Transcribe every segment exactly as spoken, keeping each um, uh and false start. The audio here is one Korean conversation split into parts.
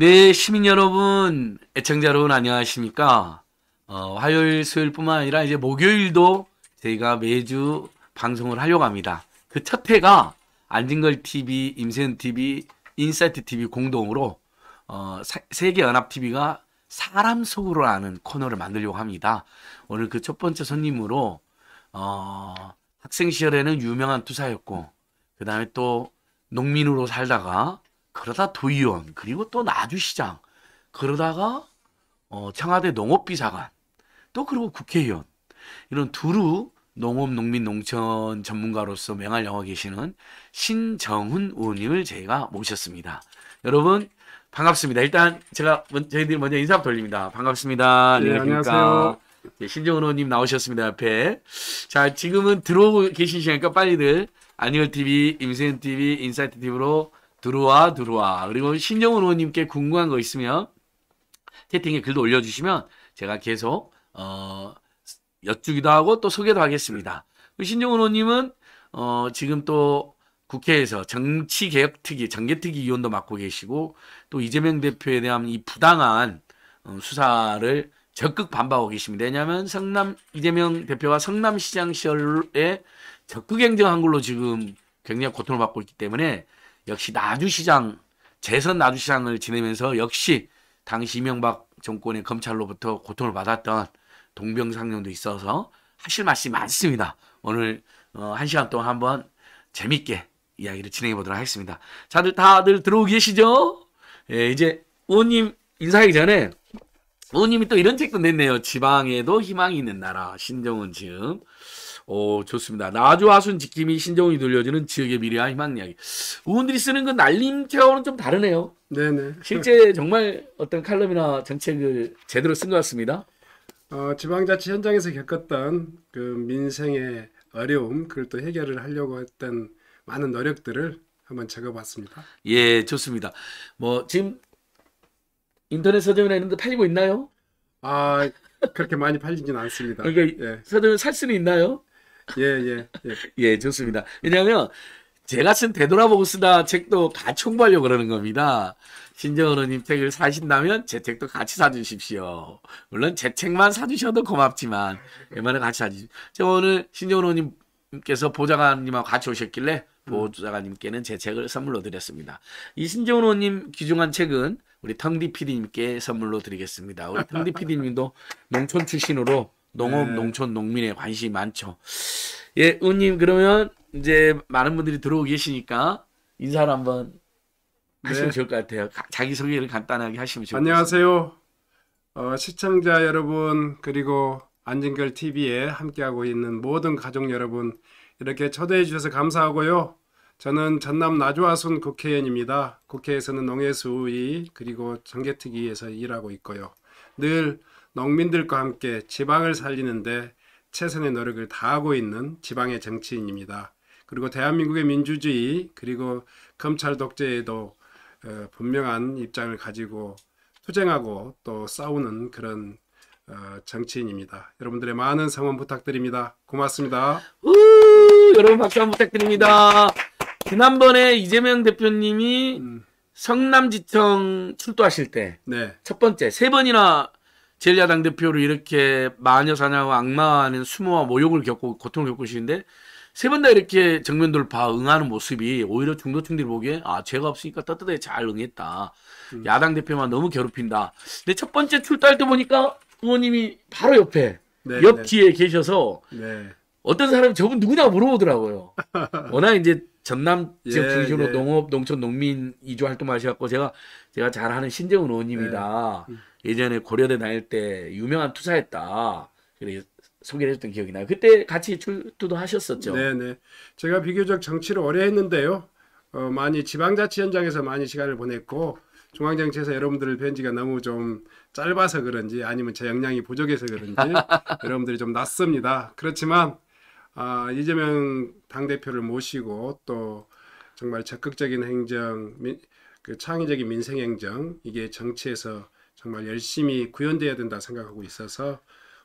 네, 시민 여러분, 애청자 여러분 안녕하십니까? 어, 화요일, 수요일뿐만 아니라 이제 목요일도 저희가 매주 방송을 하려고 합니다. 그 첫 회가 안진걸티비, 임세은티비, 인사이트티비 공동으로 어, 세계연합티비가 사람 속으로 아는 코너를 만들려고 합니다. 오늘 그 첫 번째 손님으로 어, 학생 시절에는 유명한 투사였고 그 다음에 또 농민으로 살다가 그러다 도의원, 그리고 또 나주시장, 그러다가 어, 청와대 농업비서관, 또 그리고 국회의원, 이런 두루 농업, 농민, 농촌 전문가로서 명할 영화 계시는 신정훈 의원님을 저희가 모셨습니다. 여러분 반갑습니다. 일단 제가 저희들이 먼저 인사 돌립니다. 반갑습니다. 안녕하십니까. 네, 안녕하세요. 네, 신정훈 의원님 나오셨습니다. 옆에. 자, 지금은 들어오고 계신 시간이니까 빨리들 안진걸티비, 임세은티비, 인사이트티비로 들어와 들어와. 그리고 신정훈 의원님께 궁금한 거 있으면 채팅에 글도 올려주시면 제가 계속 어, 여쭈기도 하고 또 소개도 하겠습니다. 신정훈 의원님은 어, 지금 또 국회에서 정치개혁특위, 정개특위위원도 맡고 계시고 또 이재명 대표에 대한 이 부당한 어, 수사를 적극 반박하고 계십니다. 왜냐하면 성남 이재명 대표가 성남시장 시절에 적극 행정한 걸로 지금 굉장히 고통을 받고 있기 때문에 역시 나주시장, 재선 나주시장을 지내면서 역시 당시 이명박 정권의 검찰로부터 고통을 받았던 동병상련도 있어서 하실 말씀이 많습니다. 오늘 어, 한 시간 동안 한번 재밌게 이야기를 진행해 보도록 하겠습니다. 자들 다들 들어오고 계시죠? 예, 이제 의원님 인사하기 전에 의원님이 또 이런 책도 냈네요. 지방에도 희망이 있는 나라, 신정훈 지음. 오, 좋습니다. 나주 화순 지킴이 신정훈이 돌려주는 지역의 미래와 희망 이야기. 의원들이 쓰는 건 날림체와는 좀 다르네요. 네네. 실제 정말 어떤 칼럼이나 정책을 제대로 쓴 것 같습니다. 어, 지방자치 현장에서 겪었던 그 민생의 어려움, 그걸 또 해결을 하려고 했던 많은 노력들을 한번 적어봤습니다. 예, 좋습니다. 뭐 지금 인터넷 서점이나 이런 데 팔리고 있나요? 아, 그렇게 많이 팔리진 않습니다. 그러니까 예. 서점에 살 수는 있나요? 예예예 예, 예. 예, 좋습니다. 왜냐하면 제가 쓴 되돌아보고 쓰다 책도 같이 홍보하려고 그러는 겁니다. 신정훈 의원님 책을 사신다면 제 책도 같이 사주십시오. 물론 제 책만 사주셔도 고맙지만 웬만하면 같이 사주십시오. 제가 오늘 신정훈 의원님께서 보좌관님하고 같이 오셨길래 보좌관님께는 제 책을 선물로 드렸습니다. 이 신정훈 의원님 귀중한 책은 우리 텅디 피디님께 선물로 드리겠습니다. 우리 텅디 피디님도 농촌 출신으로 농업, 네. 농촌, 농민에 관심이 많죠. 예, 의원님 그러면 이제 많은 분들이 들어오고 계시니까 인사를 한번 하시면 네. 좋을 것 같아요. 자기소개를 간단하게 하시면 좋을 것 같아요. 안녕하세요. 어, 시청자 여러분, 그리고 안진걸티비에 함께하고 있는 모든 가족 여러분, 이렇게 초대해 주셔서 감사하고요. 저는 전남 나주화순 국회의원입니다. 국회에서는 농해수위 그리고 정개특위에서 일하고 있고요. 늘 농민들과 함께 지방을 살리는데 최선의 노력을 다하고 있는 지방의 정치인입니다. 그리고 대한민국의 민주주의 그리고 검찰 독재에도 분명한 입장을 가지고 투쟁하고 또 싸우는 그런 정치인입니다. 여러분들의 많은 성원 부탁드립니다. 고맙습니다. 우, 여러분 박수 한번 부탁드립니다. 지난번에 이재명 대표님이 음. 성남지청 출두하실 때 네. 첫 번째 세 번이나 제일 야당 대표로 이렇게 마녀사냥과 악마하는 수모와 모욕을 겪고 고통을 겪고 계시는데 세 번 다 이렇게 정면 돌파 응하는 모습이 오히려 중도층들이 보기에 아 죄가 없으니까 떳떳하게 잘 응했다. 음. 야당 대표만 너무 괴롭힌다. 근데 첫 번째 출두할 때 보니까 의원님이 바로 옆에 네, 옆 네. 뒤에 계셔서 네. 어떤 사람이 저분 누구냐고 물어보더라고요. 워낙 이제 전남 지역 예, 중심으로 예. 농업, 농촌, 농민 이주 활동하셔갖고 제가 제가 잘하는 신정훈 의원입니다. 네. 예전에 고려대 다닐 때 유명한 투사였다. 그래 소개를 했던 기억이 나요. 그때 같이 출두도 하셨었죠. 네네. 제가 비교적 정치를 오래 했는데요. 어, 많이 지방자치 현장에서 많이 시간을 보냈고 중앙정치에서 여러분들을 뵌 지가 너무 좀 짧아서 그런지 아니면 제 역량이 부족해서 그런지 여러분들이 좀 낯섭니다. 그렇지만 아, 이재명 당대표를 모시고 또 정말 적극적인 행정, 민, 그 창의적인 민생행정 이게 정치에서 정말 열심히 구현돼야 된다 생각하고 있어서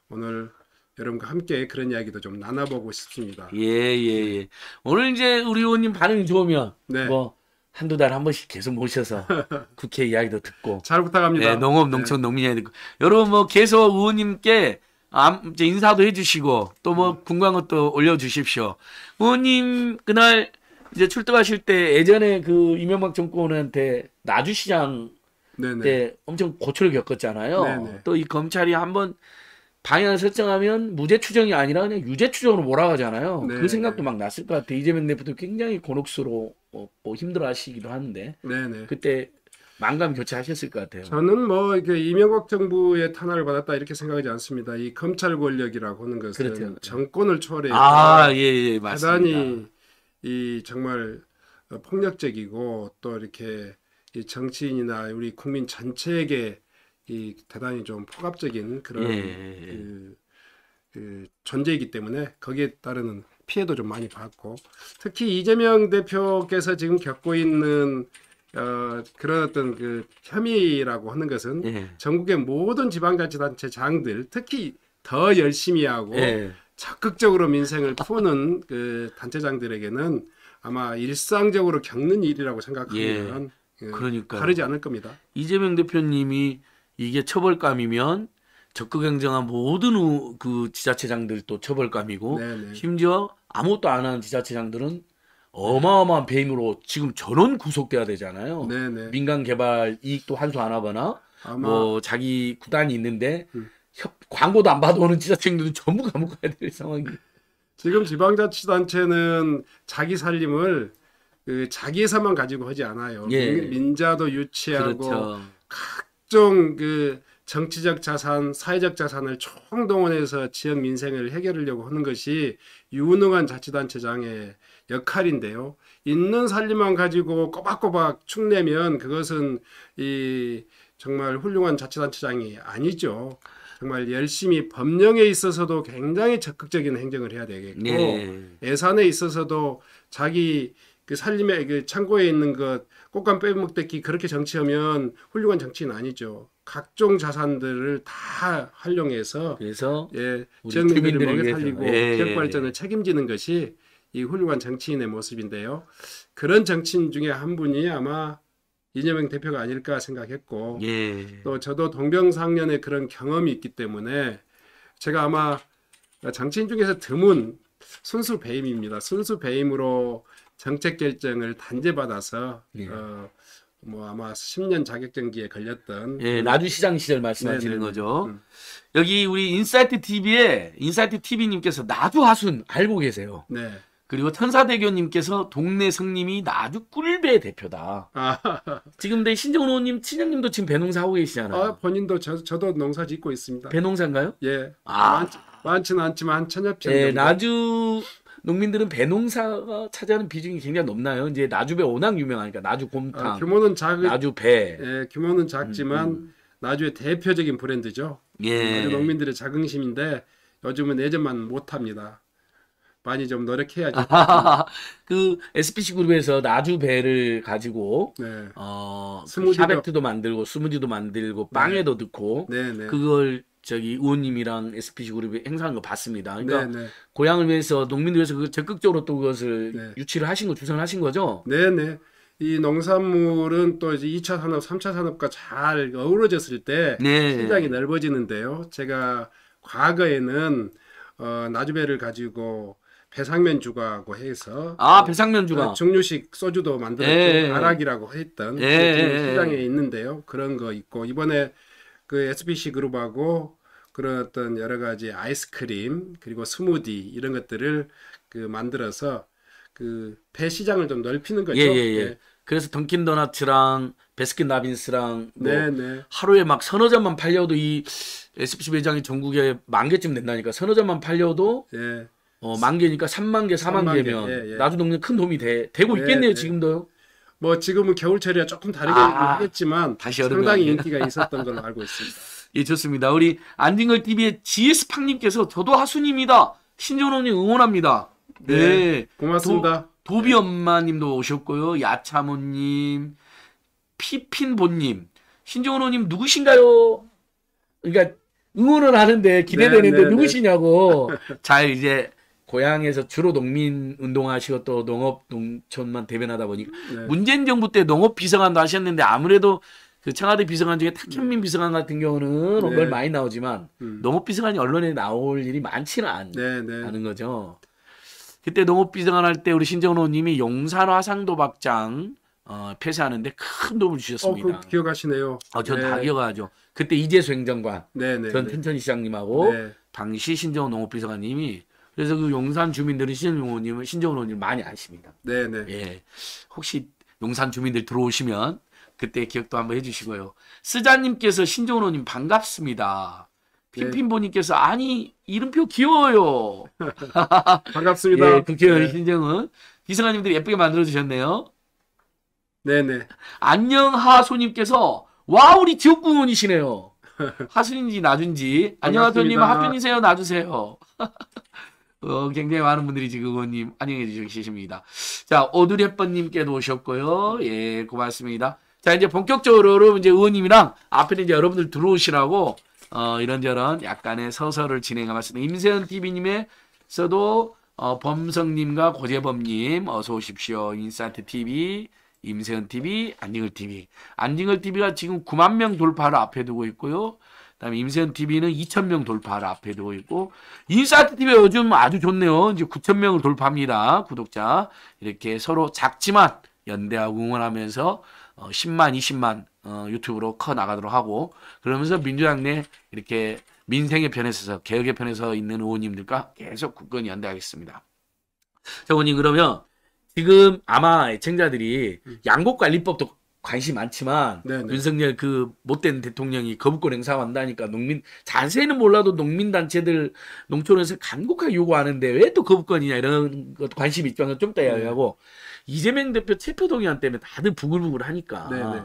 오늘 여러분과 함께 그런 이야기도 좀 나눠보고 싶습니다. 예예예. 예, 예. 오늘 이제 우리 의원님 반응이 좋으면 네. 뭐 한두 달 한 번씩 계속 모셔서 국회 이야기도 듣고 잘 부탁합니다. 네, 농업, 농촌, 네. 농민이야. 여러분 뭐 계속 의원님께 인사도 해주시고 또 뭐 궁금한 것도 올려주십시오. 의원님 그날 이제 출두하실 때 예전에 그 이명박 정권한테 나주시장 네네. 때 엄청 고초를 겪었잖아요. 또 이 검찰이 한번 방향을 설정하면 무죄 추정이 아니라 그냥 유죄 추정으로 몰아가잖아요. 네네. 그 생각도 막 났을 것 같아요. 이재명 대표도 굉장히 곤혹스러워 힘들어하시기도 하는데 네네. 그때 만감 교체하셨을 것 같아요. 저는 뭐 이게 이명박 정부의 탄압을 받았다 이렇게 생각하지 않습니다. 이 검찰 권력이라고 하는 것은 그렇죠. 정권을 초래해서 아, 예, 예, 대단히 이 정말 폭력적이고 또 이렇게 이 정치인이나 우리 국민 전체에게 이 대단히 좀 폭압적인 그런 예, 예, 예. 그, 그 존재이기 때문에 거기에 따르는 피해도 좀 많이 받고 특히 이재명 대표께서 지금 겪고 있는 어, 그런 어떤 그 혐의라고 하는 것은 예. 전국의 모든 지방자치단체 장들 특히 더 열심히 하고 예. 적극적으로 민생을 푸는 그 단체장들에게는 아마 일상적으로 겪는 일이라고 생각하면 예. 그러니까 다르지 않을 겁니다. 이재명 대표님이 이게 처벌감이면 적극 행정한 모든 그 지자체장들도 처벌감이고 네네. 심지어 아무것도 안 하는 지자체장들은 어마어마한 배임으로 지금 전원 구속돼야 되잖아요. 네네. 민간 개발 이익도 환수 안 하거나 아마... 뭐 자기 구단이 있는데 음. 협, 광고도 안 받아오는 지자체들은 전부 감옥 가야 될 상황이. 지금 지방자치단체는 자기 살림을 그 자기에서만 가지고 하지 않아요. 예. 민자도 유치하고 그렇죠. 각종 그 정치적 자산, 사회적 자산을 총동원해서 지역 민생을 해결하려고 하는 것이 유능한 자치단체장의 역할인데요. 있는 살림만 가지고 꼬박꼬박 축내면 그것은 이 정말 훌륭한 자치단체장이 아니죠. 정말 열심히 법령에 있어서도 굉장히 적극적인 행정을 해야 되겠고 예. 예산에 있어서도 자기 그 살림의 그 창고에 있는 것 꽃감 빼먹듯이 그렇게 정치하면 훌륭한 정치인 아니죠. 각종 자산들을 다 활용해서 그래서 예, 지역민들을 먹여 살리고 예. 지역 발전을 책임지는 것이 이 훌륭한 정치인의 모습인데요. 그런 정치인 중에 한 분이 아마 이재명 대표가 아닐까 생각했고 예. 또 저도 동병상련의 그런 경험이 있기 때문에 제가 아마 정치인 중에서 드문 순수 배임입니다. 순수 배임으로 정책 결정을 단죄받아서 예. 어, 뭐 아마 십 년 자격정지에 걸렸던 예, 나주시장 시절 말씀하시는 네네. 거죠. 음. 여기 우리 인사이트티비에 인사이트티비님께서 나주 화순 알고 계세요. 네. 그리고 천사대교님께서 동네 성님이 나주 꿀배 대표다. 아. 지금 내 신정훈 의원님, 친형님도 지금 배농사 하고 계시잖아요. 아, 본인도 저, 저도 농사 짓고 있습니다. 배농사인가요? 예. 아. 많지는 않지만 한 천여 평. 예, 정도. 나주 농민들은 배농사가 차지하는 비중이 굉장히 높나요? 이제 나주배 워낙 유명하니까 나주 곰탕. 아, 규모는 작. 나주배. 예, 규모는 작지만 음, 음. 나주의 대표적인 브랜드죠. 예. 나주 농민들의 자긍심인데 요즘은 예전만 못합니다. 많이 좀 노력해야죠. 아, 그 에스피씨 그룹에서 나주배를 가지고 네. 어, 스무디도. 샤베트도 만들고 스무디도 만들고 빵에도 네. 넣고 네, 네. 그걸 저기 의원님이랑 에스피씨 그룹이 행사한 거 봤습니다. 그러니까 네, 네. 고향을 위해서 농민을 위해서 그걸 적극적으로 또 그것을 네. 유치를 하신 거 주선하신 거죠? 네네. 이 농산물은 또 이제 이 차 산업, 삼 차 산업과 잘 어우러졌을 때 네. 시장이 넓어지는데요. 제가 과거에는 어, 나주배를 가지고 배상면 주가고 해서 아 배상면 주가 중류식 소주도 만들었고 아락이라고 했던 그 시장에 있는데요. 그런 거 있고 이번에 그 에스피씨 그룹하고 그런 어떤 여러 가지 아이스크림 그리고 스무디 이런 것들을 그 만들어서 그 배 시장을 좀 넓히는 거죠. 예, 예, 예. 그래서 던킨도너츠랑 배스킨라빈스랑 뭐 하루에 막 서너 잔만 팔려도 이 에스피씨 매장이 전국에 만 개쯤 된다니까 서너 잔만 팔려도 예. 어, 만 개니까 삼만 개, 사만 개면 예, 예. 나주 농민에 큰 도움이 돼, 되고 있겠네요. 예, 지금도요. 뭐 지금은 겨울철이라 조금 다르게 아, 하겠지만 상당히 인기가 있었던 걸로 알고 있습니다. 예, 좋습니다. 우리 안진걸티비의 지에스팡님께서 저도 하순입니다. 신정훈님 응원합니다. 네, 네. 고맙습니다. 도, 도비엄마님도 오셨고요. 야차모님, 피핀보님, 신정훈님 누구신가요? 그러니까. 응원을 하는데 기대되는데 네, 네, 누구시냐고 네. 잘 이제 고향에서 주로 농민 운동하시고 또 농업 농촌만 대변하다 보니까 네. 문재인 정부 때 농업 비서관도 하셨는데 아무래도 그 청와대 비서관 중에 탁현민 비서관 같은 경우는 네. 언론에 많이 나오지만 음. 농업 비서관이 언론에 나올 일이 많지는 않, 네, 네. 않은 거죠. 그때 농업 비서관 할 때 우리 신정훈 의원님이 용산화상도박장 어, 폐쇄하는데 큰 도움을 주셨습니다. 어, 기억하시네요. 어, 전 다 네. 기억하죠. 그때 이재수 행정관, 네, 네, 전 텐천시 시장님하고 네. 당시 신정훈 농업 비서관님이 그래서 그 용산 주민들은 신정훈 의원님을 신정훈 의원님을 많이 아십니다. 네네. 예, 혹시 용산 주민들 들어오시면 그때 기억도 한번 해주시고요. 쓰자님께서 신정훈 의원님 반갑습니다. 핀핀보님께서 네. 아니 이름표 귀여워요. 반갑습니다. 예, 국회의원 네. 신정훈 비서관님들이 예쁘게 만들어 주셨네요. 네네. 안녕 하소님께서 와 우리 지역구 의원이시네요. 하순인지 나준지 안녕 하소님 하편이세요 나주세요. 어, 굉장히 많은 분들이 지금 의원님 안녕해 주십니다. 자, 오두레번님께도 오셨고요. 예, 고맙습니다. 자, 이제 본격적으로 이제 의원님이랑 앞에 이제 여러분들 들어오시라고 어, 이런저런 약간의 서서를 진행해봤습니다. 임세은티비님에서도 어, 범성님과 고재범님 어서 오십시오. 인사이트티비, 임세은티비, 안진걸티비. 안진걸티비가 지금 구만 명 돌파를 앞에 두고 있고요. 그다음에 임세은티비는 이천 명 돌파를 앞에 두고 있고 인사이트티비 요즘 아주 좋네요. 이제 구천 명을 돌파합니다. 구독자. 이렇게 서로 작지만 연대하고 응원하면서 어, 십만, 이십만 어, 유튜브로 커 나가도록 하고 그러면서 민주당 내 이렇게 민생의 편에 서서 개혁의 편에 서 있는 의원님들과 계속 굳건히 연대하겠습니다. 자, 의원님 그러면 지금 아마 애청자들이 양곡관리법도 관심이 많지만 네네. 윤석열 그 못된 대통령이 거부권 행사한다니까 농민 자세히는 몰라도 농민단체들 농촌에서 간곡하게 요구하는데 왜 또 거부권이냐 이런 것도 관심이 있지만 좀 이따 이야기하고 네. 이재명 대표 체포동의안 때문에 다들 부글부글 하니까 네네.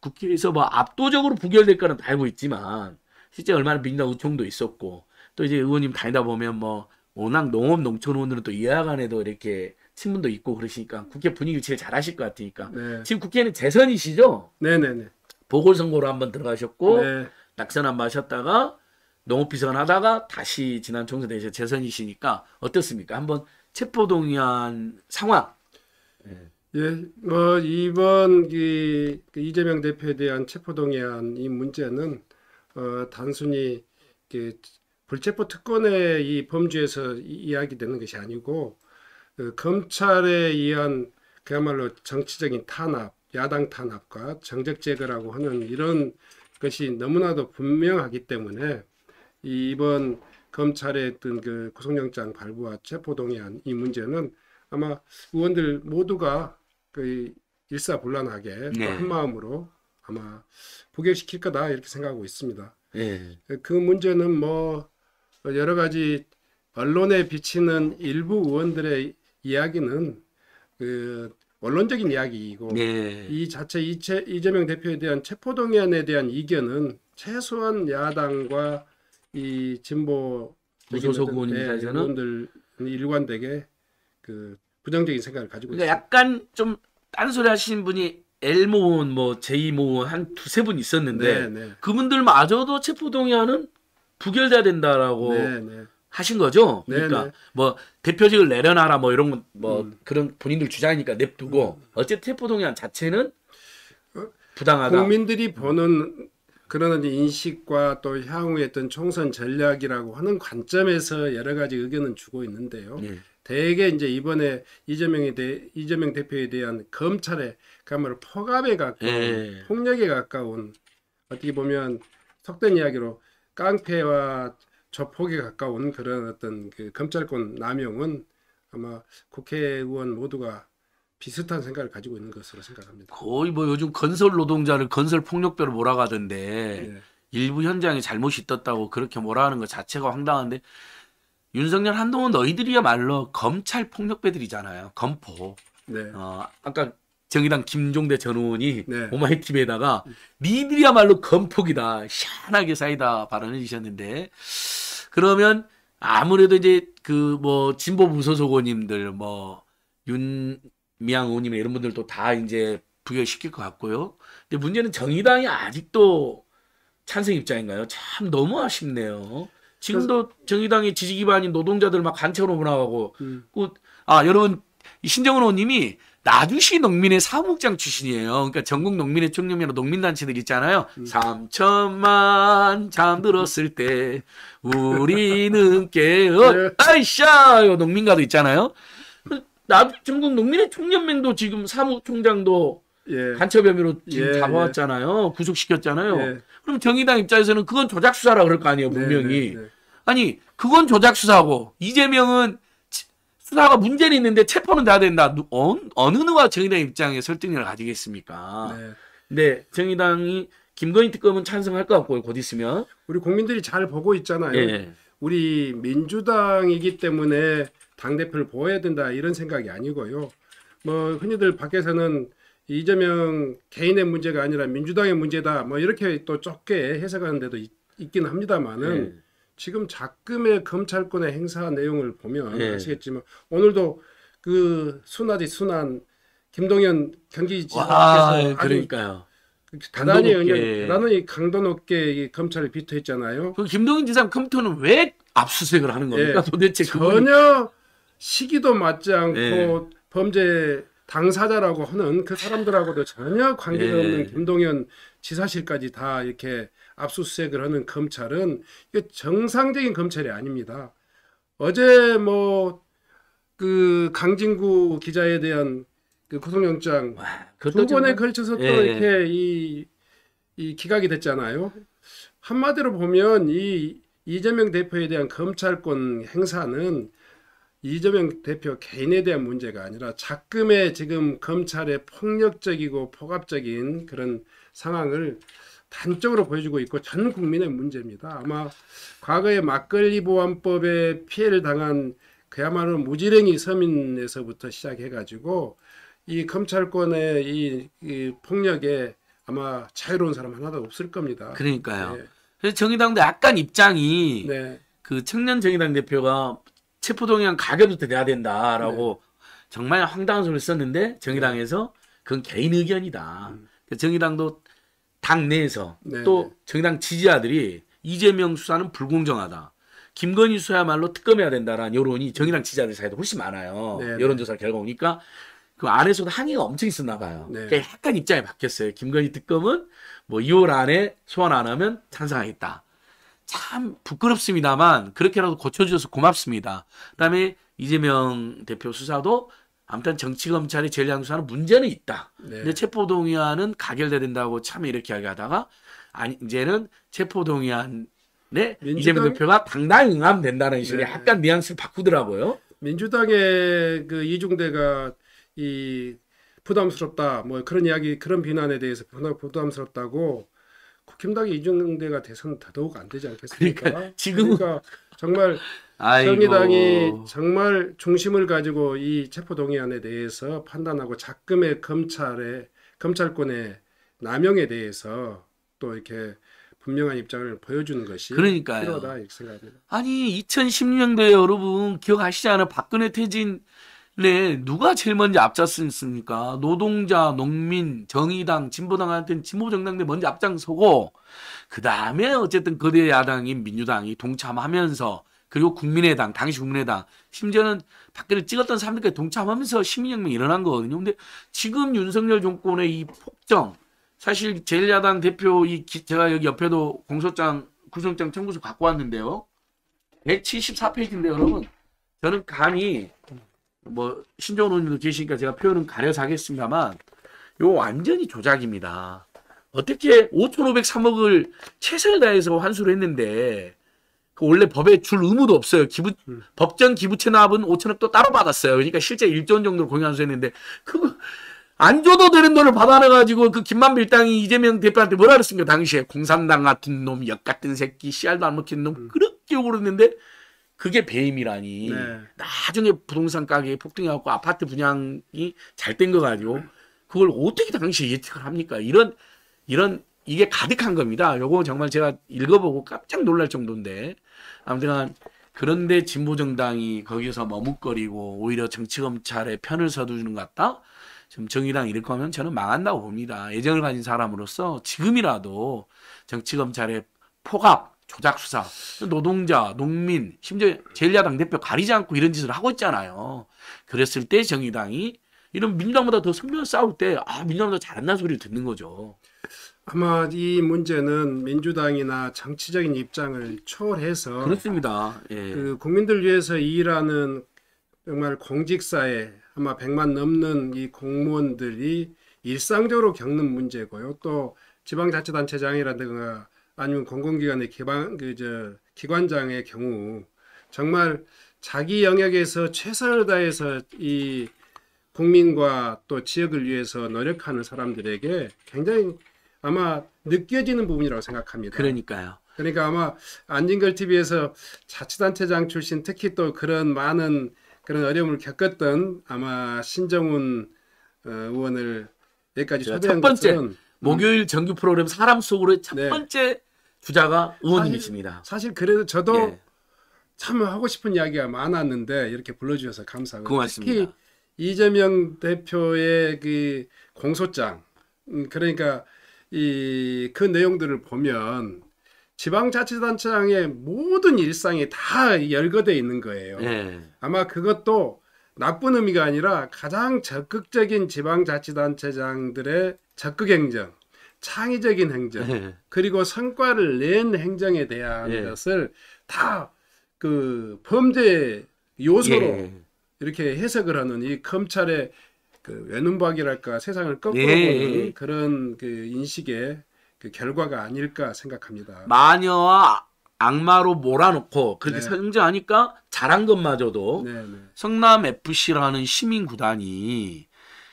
국회에서 뭐 압도적으로 부결될 거는 다 알고 있지만 실제 얼마나 민주당 의총도 있었고 또 이제 의원님 다니다 보면 뭐 워낙 농업 농촌 의원들은 또 이하간에도 이렇게 친분도 있고 그러시니까 국회 분위기 제일 잘하실 것 같으니까 네. 지금 국회는 재선이시죠? 네네네. 보궐선거로 한번 들어가셨고 네. 낙선 한번 하셨다가 농업비서관 하다가 다시 지난 총선 대신 재선이시니까 어떻습니까? 한번 체포동의안 상황. 네. 예, 어, 이번 이, 그 이재명 대표에 대한 체포동의안 이 문제는 어, 단순히 그, 불체포 특권의 이 범주에서 이, 이야기되는 것이 아니고. 그 검찰에 의한 그야말로 정치적인 탄압, 야당 탄압과 정적 제거라고 하는 이런 것이 너무나도 분명하기 때문에 이번 검찰의 어떤 그 구속영장 발부와 체포동의안 이 문제는 아마 의원들 모두가 그 일사불란하게 네. 한 마음으로 아마 부결시킬 거다 이렇게 생각하고 있습니다. 네. 그 문제는 뭐 여러 가지 언론에 비치는 일부 의원들의 이야기는 그 원론적인 이야기이고 네. 이 자체 이체, 이재명 대표에 대한 체포동의안에 대한 이견은 최소한 야당과 이 진보 무소속 의원들 일관되게 그 부정적인 생각을 가지고 그러니까 있습니다. 약간 좀 딴소리 하시는 분이 L모 의원, 뭐 J모 의원 한 두세 분 있었는데 네, 네. 그분들마저도 체포동의안은 부결돼야 된다라고. 네, 네. 하신 거죠? 그러니까 네네. 뭐 대표직을 내려놔라 뭐 이런 건 뭐 음. 그런 본인들 주장이니까 냅두고 음. 어쨌든 체포동의안 자체는 부당하다. 국민들이 보는 그런 인식과 또 향후에 어떤 총선 전략이라고 하는 관점에서 여러 가지 의견은 주고 있는데요. 네. 대개 이제 이번에 이재명에 대 이재명 대표에 대한 검찰의 그야말로 폭압에 가까운 네. 폭력에 가까운 어떻게 보면 속된 이야기로 깡패와 저폭에 가까운 그런 어떤 그 검찰권 남용은 아마 국회의원 모두가 비슷한 생각을 가지고 있는 것으로 생각합니다. 거의 뭐 요즘 건설 노동자를 건설 폭력배로 몰아가던데 네. 일부 현장에 잘못이 있었다고 그렇게 몰아가는 것 자체가 황당한데 윤석열 한동훈 너희들이야말로 검찰 폭력배들이잖아요. 검포. 네. 어, 아까 정의당 김종대 전 의원이 네. 오마이티비에다가 니들이야말로 검폭이다. 시원하게 사이다 발언해 주셨는데 그러면 아무래도 이제 그 뭐 진보 무소속 의원님들 뭐 윤미향 의원님 이런 분들도 다 이제 부결시킬 것 같고요. 근데 문제는 정의당이 아직도 찬성 입장인가요? 참 너무 아쉽네요. 지금도 그래서... 정의당의 지지 기반인 노동자들 막 간첩으로 문화하고 음. 아 여러분 신정훈 의원님이 나주시 농민의 사무국장 출신이에요. 그러니까 전국 농민의 총연맹이나 농민단체들 있잖아요. 음. 삼천만 잠들었을 때 우리는 깨어 네. 아이샤 요 농민가도 있잖아요. 나 전국 농민의 총연맹도 지금 사무총장도 예. 간첩 혐의로 지금 예. 잡아왔잖아요. 예. 구속시켰잖아요. 예. 그럼 정의당 입장에서는 그건 조작 수사라 그럴 거 아니에요, 분명히. 네, 네, 네. 아니 그건 조작 수사고 이재명은 수사가 문제는 있는데 체포는 다 된다. 어, 어느 누가 정의당 입장에 설득력을 가지겠습니까? 네. 근데 정의당이 김건희 특검은 찬성할 것 같고요. 곧 있으면 우리 국민들이 잘 보고 있잖아요. 네. 우리 민주당이기 때문에 당 대표를 보호해야 된다 이런 생각이 아니고요. 뭐 흔히들 밖에서는 이재명 개인의 문제가 아니라 민주당의 문제다. 뭐 이렇게 또 좁게 해석하는 데도 있, 있긴 합니다만은 네. 지금 작금의 검찰권의 행사 내용을 보면 네. 아시겠지만 오늘도 그 순하디 순한 김동연 경기지사께서 그러니까요. 대단히 대단히 강도 높게 이 검찰을 비토했잖아요. 그 김동연 지사 검토는 왜 압수수색을 하는 겁니까? 네. 도대체 그분이... 전혀 시기도 맞지 않고 네. 범죄 당사자라고 하는 그 사람들하고도 전혀 관계가 예. 없는 김동연 지사실까지 다 이렇게 압수수색을 하는 검찰은 이게 정상적인 검찰이 아닙니다. 어제 뭐 그 강진구 기자에 대한 그 구속영장 두 번에 걸쳐서 또 예. 이렇게 이, 이 기각이 됐잖아요. 한마디로 보면 이 이재명 대표에 대한 검찰권 행사는 이재명 대표 개인에 대한 문제가 아니라 작금의 지금 검찰의 폭력적이고 폭압적인 그런 상황을 단적으로 보여주고 있고 전 국민의 문제입니다. 아마 과거에 막걸리 보안법에 피해를 당한 그야말로 무지랭이 서민에서부터 시작해가지고 이 검찰권의 이, 이 폭력에 아마 자유로운 사람 하나도 없을 겁니다. 그러니까요. 네. 그래서 정의당도 약간 입장이 네. 그 청년 정의당 대표가 체포동의안 가결부터 돼야 된다라고 네. 정말 황당한 소리를 썼는데 정의당에서 그건 개인 의견이다. 음. 정의당도 당 내에서 네. 또 정의당 지지자들이 이재명 수사는 불공정하다. 김건희 수사야말로 특검해야 된다라는 여론이 정의당 지지자들 사이에도 훨씬 많아요. 네. 여론조사 결과 오니까 그 안에서도 항의가 엄청 있었나 봐요. 네. 그러니까 약간 입장이 바뀌었어요. 김건희 특검은 뭐 이월 안에 소환 안 하면 찬성하겠다. 참 부끄럽습니다만 그렇게라도 고쳐주셔서 고맙습니다. 그다음에 이재명 대표 수사도 아무튼 정치검찰이 전량수사는 문제는 있다. 네. 근데 체포동의안은 가결돼야 된다고 참 이렇게 이야기하다가 아니 이제는 체포동의안에 민주당... 이재명 대표가 당당히 응하면 된다는 식으로 네. 약간 뉘앙스를 바꾸더라고요. 민주당의 그 이중대가 이 부담스럽다 뭐 그런 이야기 그런 비난에 대해서 부담스럽다고 국힘당의 이중대가 대선 더더욱 안 되지 않겠습니까? 그러니까, 지금 그러니까 정말 정의당이 정말 중심을 가지고 이 체포동의안에 대해서 판단하고 작금의 검찰의 검찰권의 남용에 대해서 또 이렇게 분명한 입장을 보여주는 것이 그러니까요. 필요하다 이렇게 생각합니다. 아니 이천십육 년도에 여러분 기억하시잖아요. 박근혜 퇴진 네, 누가 제일 먼저 앞장섰습니까? 노동자, 농민, 정의당, 진보당한테는 진보정당들이 먼저 앞장서고 그 다음에 어쨌든 거대 야당인 민주당이 동참하면서 그리고 국민의당, 당시 국민의당 심지어는 밖에를 찍었던 사람들까지 동참하면서 시민혁명이 일어난 거거든요. 근데 지금 윤석열 정권의 이 폭정 사실 제일 야당 대표 이 기, 제가 여기 옆에도 공소장, 구속영장 청구서 갖고 왔는데요. 백칠십사 페이지인데 여러분 저는 감히 뭐 신정훈 의원님도 계시니까 제가 표현은 가려서 하겠습니다만 이거 완전히 조작입니다. 어떻게 오천오백삼억을 최선을 다해서 환수를 했는데 그 원래 법에 줄 의무도 없어요. 기부, 음. 법정 기부채 납은 오천억도 따로 받았어요. 그러니까 실제 일조 원 정도로 공유환수했는데 그거 안 줘도 되는 돈을 받아내가지고 그 김만배 일당이 이재명 대표한테 뭐라 그랬습니까? 당시에 공산당 같은 놈, 역 같은 새끼, 씨알도 안 먹히는 놈 음. 그렇게 욕을 했는데 그게 배임이라니. 네. 나중에 부동산 가격이 폭등해갖고 아파트 분양이 잘 된 거 가지고 그걸 어떻게 당시에 예측을 합니까? 이런 이런 이게 가득한 겁니다. 요거 정말 제가 읽어보고 깜짝 놀랄 정도인데 아무튼 그런데 진보 정당이 거기서 머뭇거리고 오히려 정치 검찰의 편을 서두르는 것 같다. 지금 정의당 이럴 거면 저는 망한다고 봅니다. 애정을 가진 사람으로서 지금이라도 정치 검찰의 폭압 조작 수사, 노동자, 농민, 심지어 제일 야당 대표 가리지 않고 이런 짓을 하고 있잖아요. 그랬을 때 정의당이 이런 민주당보다 더 선명하게 싸울 때 아, 민주당보다 잘한다는 소리를 듣는 거죠. 아마 이 문제는 민주당이나 정치적인 입장을 초월해서 그렇습니다. 예. 그 국민들 위해서 일하는 정말 공직사회 아마 백만 넘는 이 공무원들이 일상적으로 겪는 문제고요. 또 지방자치단체장이라든가 아니면 공공기관의 기반, 그 저 기관장의 경우 정말 자기 영역에서 최선을 다해서 이 국민과 또 지역을 위해서 노력하는 사람들에게 굉장히 아마 느껴지는 부분이라고 생각합니다. 그러니까요. 그러니까 아마 안진걸티비에서 자치단체장 출신, 특히 또 그런 많은 그런 어려움을 겪었던 아마 신정훈 의원을 여기까지 초대한 것은 첫 번째 목요일 정규 프로그램 사람 속으로의 첫 번째 네. 주자가 의원님이십니다. 사실, 사실 그래도 저도 예. 참 하고 싶은 이야기가 많았는데 이렇게 불러주셔서 감사합니다. 고맙습니다. 특히 이재명 대표의 그 공소장, 그러니까 이 그 내용들을 보면 지방자치단체장의 모든 일상이 다 열거되어 있는 거예요. 예. 아마 그것도 나쁜 의미가 아니라 가장 적극적인 지방자치단체장들의 적극 행정, 창의적인 행정, 예. 그리고 성과를 낸 행정에 대한 예. 것을 다 그 범죄 요소로 예. 이렇게 해석을 하는 이 검찰의 그 외눈박이랄까 세상을 거꾸로 보는 예. 그런 그 인식의 그 결과가 아닐까 생각합니다. 마녀와 악마로 몰아놓고 그렇게 성장하니까 네. 잘한 것마저도 네, 네. 성남에프씨라는 시민구단이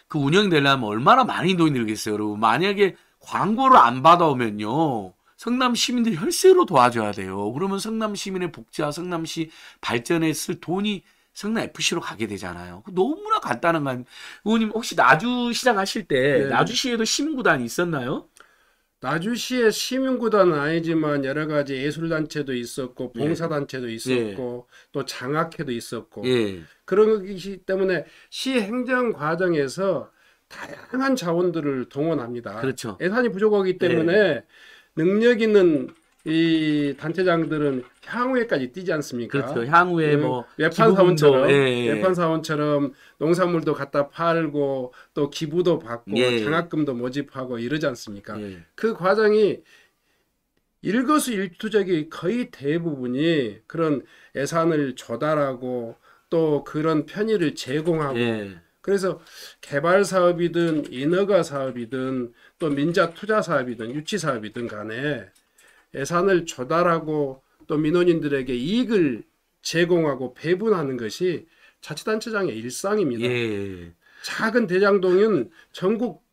그 운영되려면 얼마나 많이 돈이 들겠어요. 여러분, 만약에 광고를 안 받아오면요. 성남 시민들이 혈세로 도와줘야 돼요. 그러면 성남 시민의 복지와 성남시 발전에 쓸 돈이 성남에프씨로 가게 되잖아요. 너무나 간단한 거 아닙니까? 의원님, 혹시 나주시장 하실 때 네. 나주시에도 시민구단이 있었나요? 나주시의 시민구단은 아니지만 여러 가지 예술단체도 있었고 봉사단체도 예. 있었고 예. 또 장학회도 있었고 예. 그러기 때문에 시 행정 과정에서 다양한 자원들을 동원합니다. 그렇죠. 예산이 부족하기 때문에 예. 능력 있는 이 단체장들은 향후에까지 뛰지 않습니까? 그렇죠. 향후에 음, 뭐 외판사원처럼 예. 외판사원처럼 농산물도 갖다 팔고 또 기부도 받고 예. 장학금도 모집하고 이러지 않습니까? 예. 그 과정이 일거수일투족이 거의 대부분이 그런 예산을 조달하고 또 그런 편의를 제공하고 예. 그래서 개발사업이든 인허가사업이든 또 민자투자사업이든 유치사업이든 간에 예산을 조달하고 또 민원인들에게 이익을 제공하고 배분하는 것이 자치단체장의 일상입니다. 예. 작은 대장동은 전국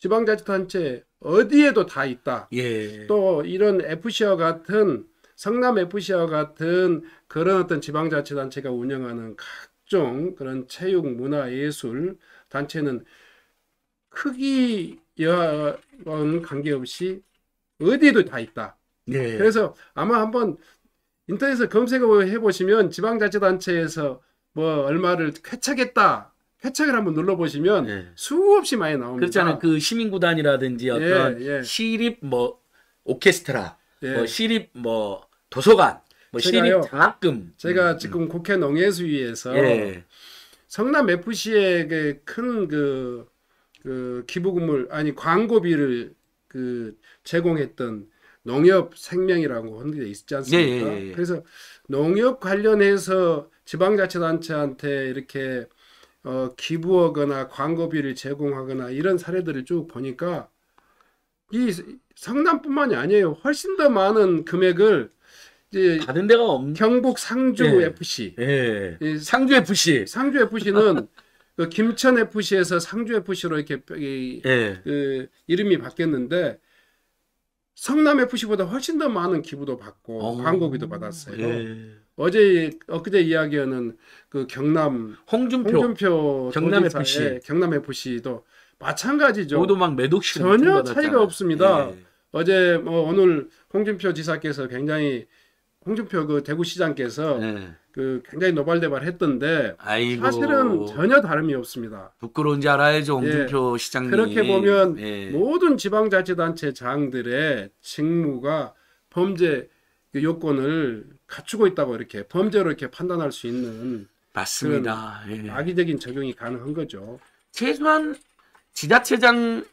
지방자치단체 어디에도 다 있다. 예. 또 이런 에프씨와 같은 성남에프씨와 같은 그런 어떤 지방자치단체가 운영하는 각종 그런 체육, 문화, 예술 단체는 크기와는 관계없이 어디에도 다 있다. 예. 그래서 아마 한번 인터넷에 검색을 해보시면 지방자치단체에서 뭐 얼마를 쾌척했다. 쾌척을 한번 눌러보시면 예. 수없이 많이 나옵니다. 그렇잖아요. 그 시민구단이라든지 어떤 예, 예. 시립 뭐 오케스트라, 예. 뭐 시립 뭐 도서관, 뭐 시립 장학금. 제가 음. 지금 국회 농해수위에서 예. 성남에프씨의 그 큰 그, 그 기부금을 아니 광고비를 그 제공했던 농협 생명이라고 하는 게 있지 않습니까? 예, 예, 예. 그래서 농협 관련해서 지방자치단체한테 이렇게 어, 기부하거나 광고비를 제공하거나 이런 사례들을 쭉 보니까 이 성남뿐만이 아니에요. 훨씬 더 많은 금액을 이제 받은 데가 없... 경북 상주 예, 에프씨, 예, 예. 상주 에프씨, 상주 에프씨는 그 김천 에프씨에서 상주 에프씨로 이렇게 이, 예. 그 이름이 바뀌었는데 성남 에프씨보다 훨씬 더 많은 기부도 받고 오, 광고비도 받았어요. 예. 어제 엊그제 이야기하는 그 경남 홍준표, 홍준표 경남 에프씨, 경남 에프씨도 마찬가지죠. 모두 막 매독식 전혀 받았잖아. 차이가 없습니다. 예. 어제 뭐 오늘 홍준표 지사께서 굉장히 홍준표 그 대구시장께서 예. 그 굉장히 노발대발했던데 아이고, 사실은 전혀 다름이 없습니다. 부끄러운지 알아야죠, 홍준표 예, 시장님. 그렇게 보면 예. 모든 지방자치단체 장들의 직무가 범죄 그 요건을 갖추고 있다고 이렇게 범죄로 이렇게 판단할 수 있는 맞습니다. 예. 악의적인 적용이 가능한 거죠. 최소한 지자체장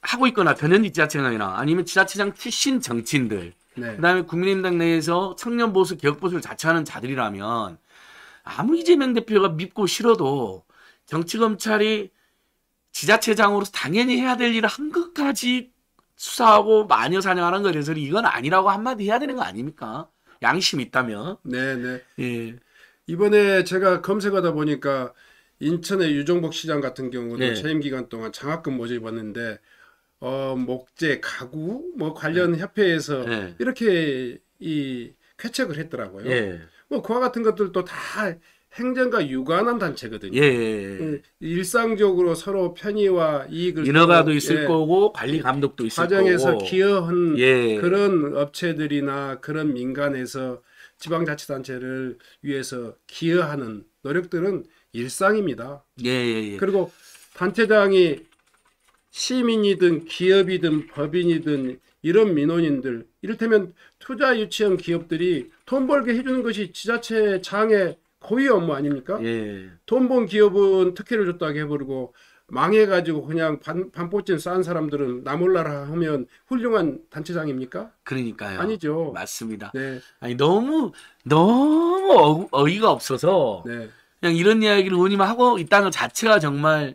하고 있거나 변현 지자체장이나 아니면 지자체장 출신 정치인들, 네. 그다음에 국민의당 내에서 청년 보수, 개혁 보수를 자처하는 자들이라면 아무리 이재명 대표가 밉고 싫어도 정치 검찰이 지자체장으로서 당연히 해야 될 일을 한 것까지 수사하고 마녀 사냥하는 거에 대해서는 이건 아니라고 한마디 해야 되는 거 아닙니까? 양심이 있다면. 네네. 예. 이번에 제가 검색하다 보니까 인천의 유정복 시장 같은 경우도 네. 재임 기간 동안 장학금 모집받는데 어, 목재, 가구 뭐 관련 네. 협회에서 네. 이렇게 이 쾌척을 했더라고요. 네. 뭐 그와 같은 것들도 다 행정과 유관한 단체거든요. 예, 예, 예. 일상적으로 서로 편의와 이익을 인허가도 또, 있을 예, 거고 관리 감독도 있을 과정에서 거고 과정에서 기여한 예. 그런 업체들이나 그런 민간에서 지방자치단체를 위해서 기여하는 노력들은 일상입니다. 예, 예, 예. 그리고 단체장이 시민이든 기업이든 법인이든 이런 민원인들 이를테면 투자 유치원 기업들이 돈 벌게 해주는 것이 지자체 장에 고위 업무 아닙니까? 예. 돈 번 기업은 특혜를 줬다고 해버리고 망해가지고 그냥 반포진 싼 사람들은 나 몰라라 하면 훌륭한 단체장입니까? 그러니까요. 아니죠. 맞습니다. 네. 아니 너무 너무 어, 어이가 없어서 네. 그냥 이런 이야기를 운이만 하고 있다는 것 자체가 정말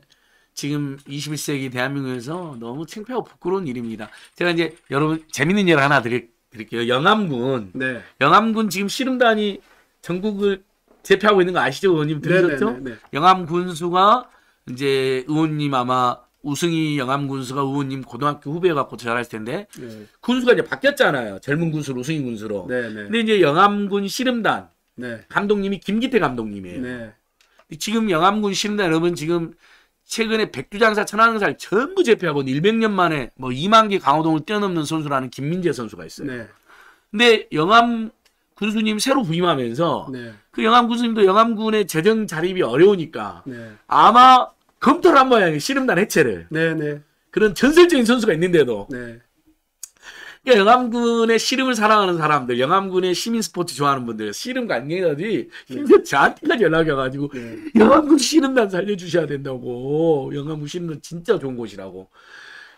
지금 이십일 세기 대한민국에서 너무 창피하고 부끄러운 일입니다. 제가 이제 여러분 재밌는 일 하나 드릴, 드릴게요. 영암군. 네. 영암군 지금 씨름단이 전국을 대표하고 있는 거 아시죠? 의원님 들으셨죠? 네네네. 영암군수가 이제 의원님 아마 우승이 영암군수가 의원님 고등학교 후배여갖고 잘하실 텐데 네네. 군수가 이제 바뀌었잖아요. 젊은 군수로 우승이 군수로. 네네. 근데 이제 영암군 씨름단 네네. 감독님이 김기태 감독님이에요. 네네. 지금 영암군 씨름단 여러분 지금 최근에 백두장사 천왕장사를 전부 제패하고 백 년 만에 뭐 이만 개 강호동을 뛰어넘는 선수라는 김민재 선수가 있어요. 네네. 근데 영암 군수님 새로 부임하면서 네. 그 영암 군수님도 영암군의 재정 자립이 어려우니까 네. 아마 검토를 한 모양이에요. 씨름단 해체를. 네, 네. 그런 전설적인 선수가 있는데도. 네. 그러니까 영암군의 씨름을 사랑하는 사람들, 영암군의 시민 스포츠 좋아하는 분들, 씨름 관계자들이 네. 저한테까지 연락이 와가지고 네. 영암군 씨름단 살려주셔야 된다고. 영암군 씨름단 진짜 좋은 곳이라고.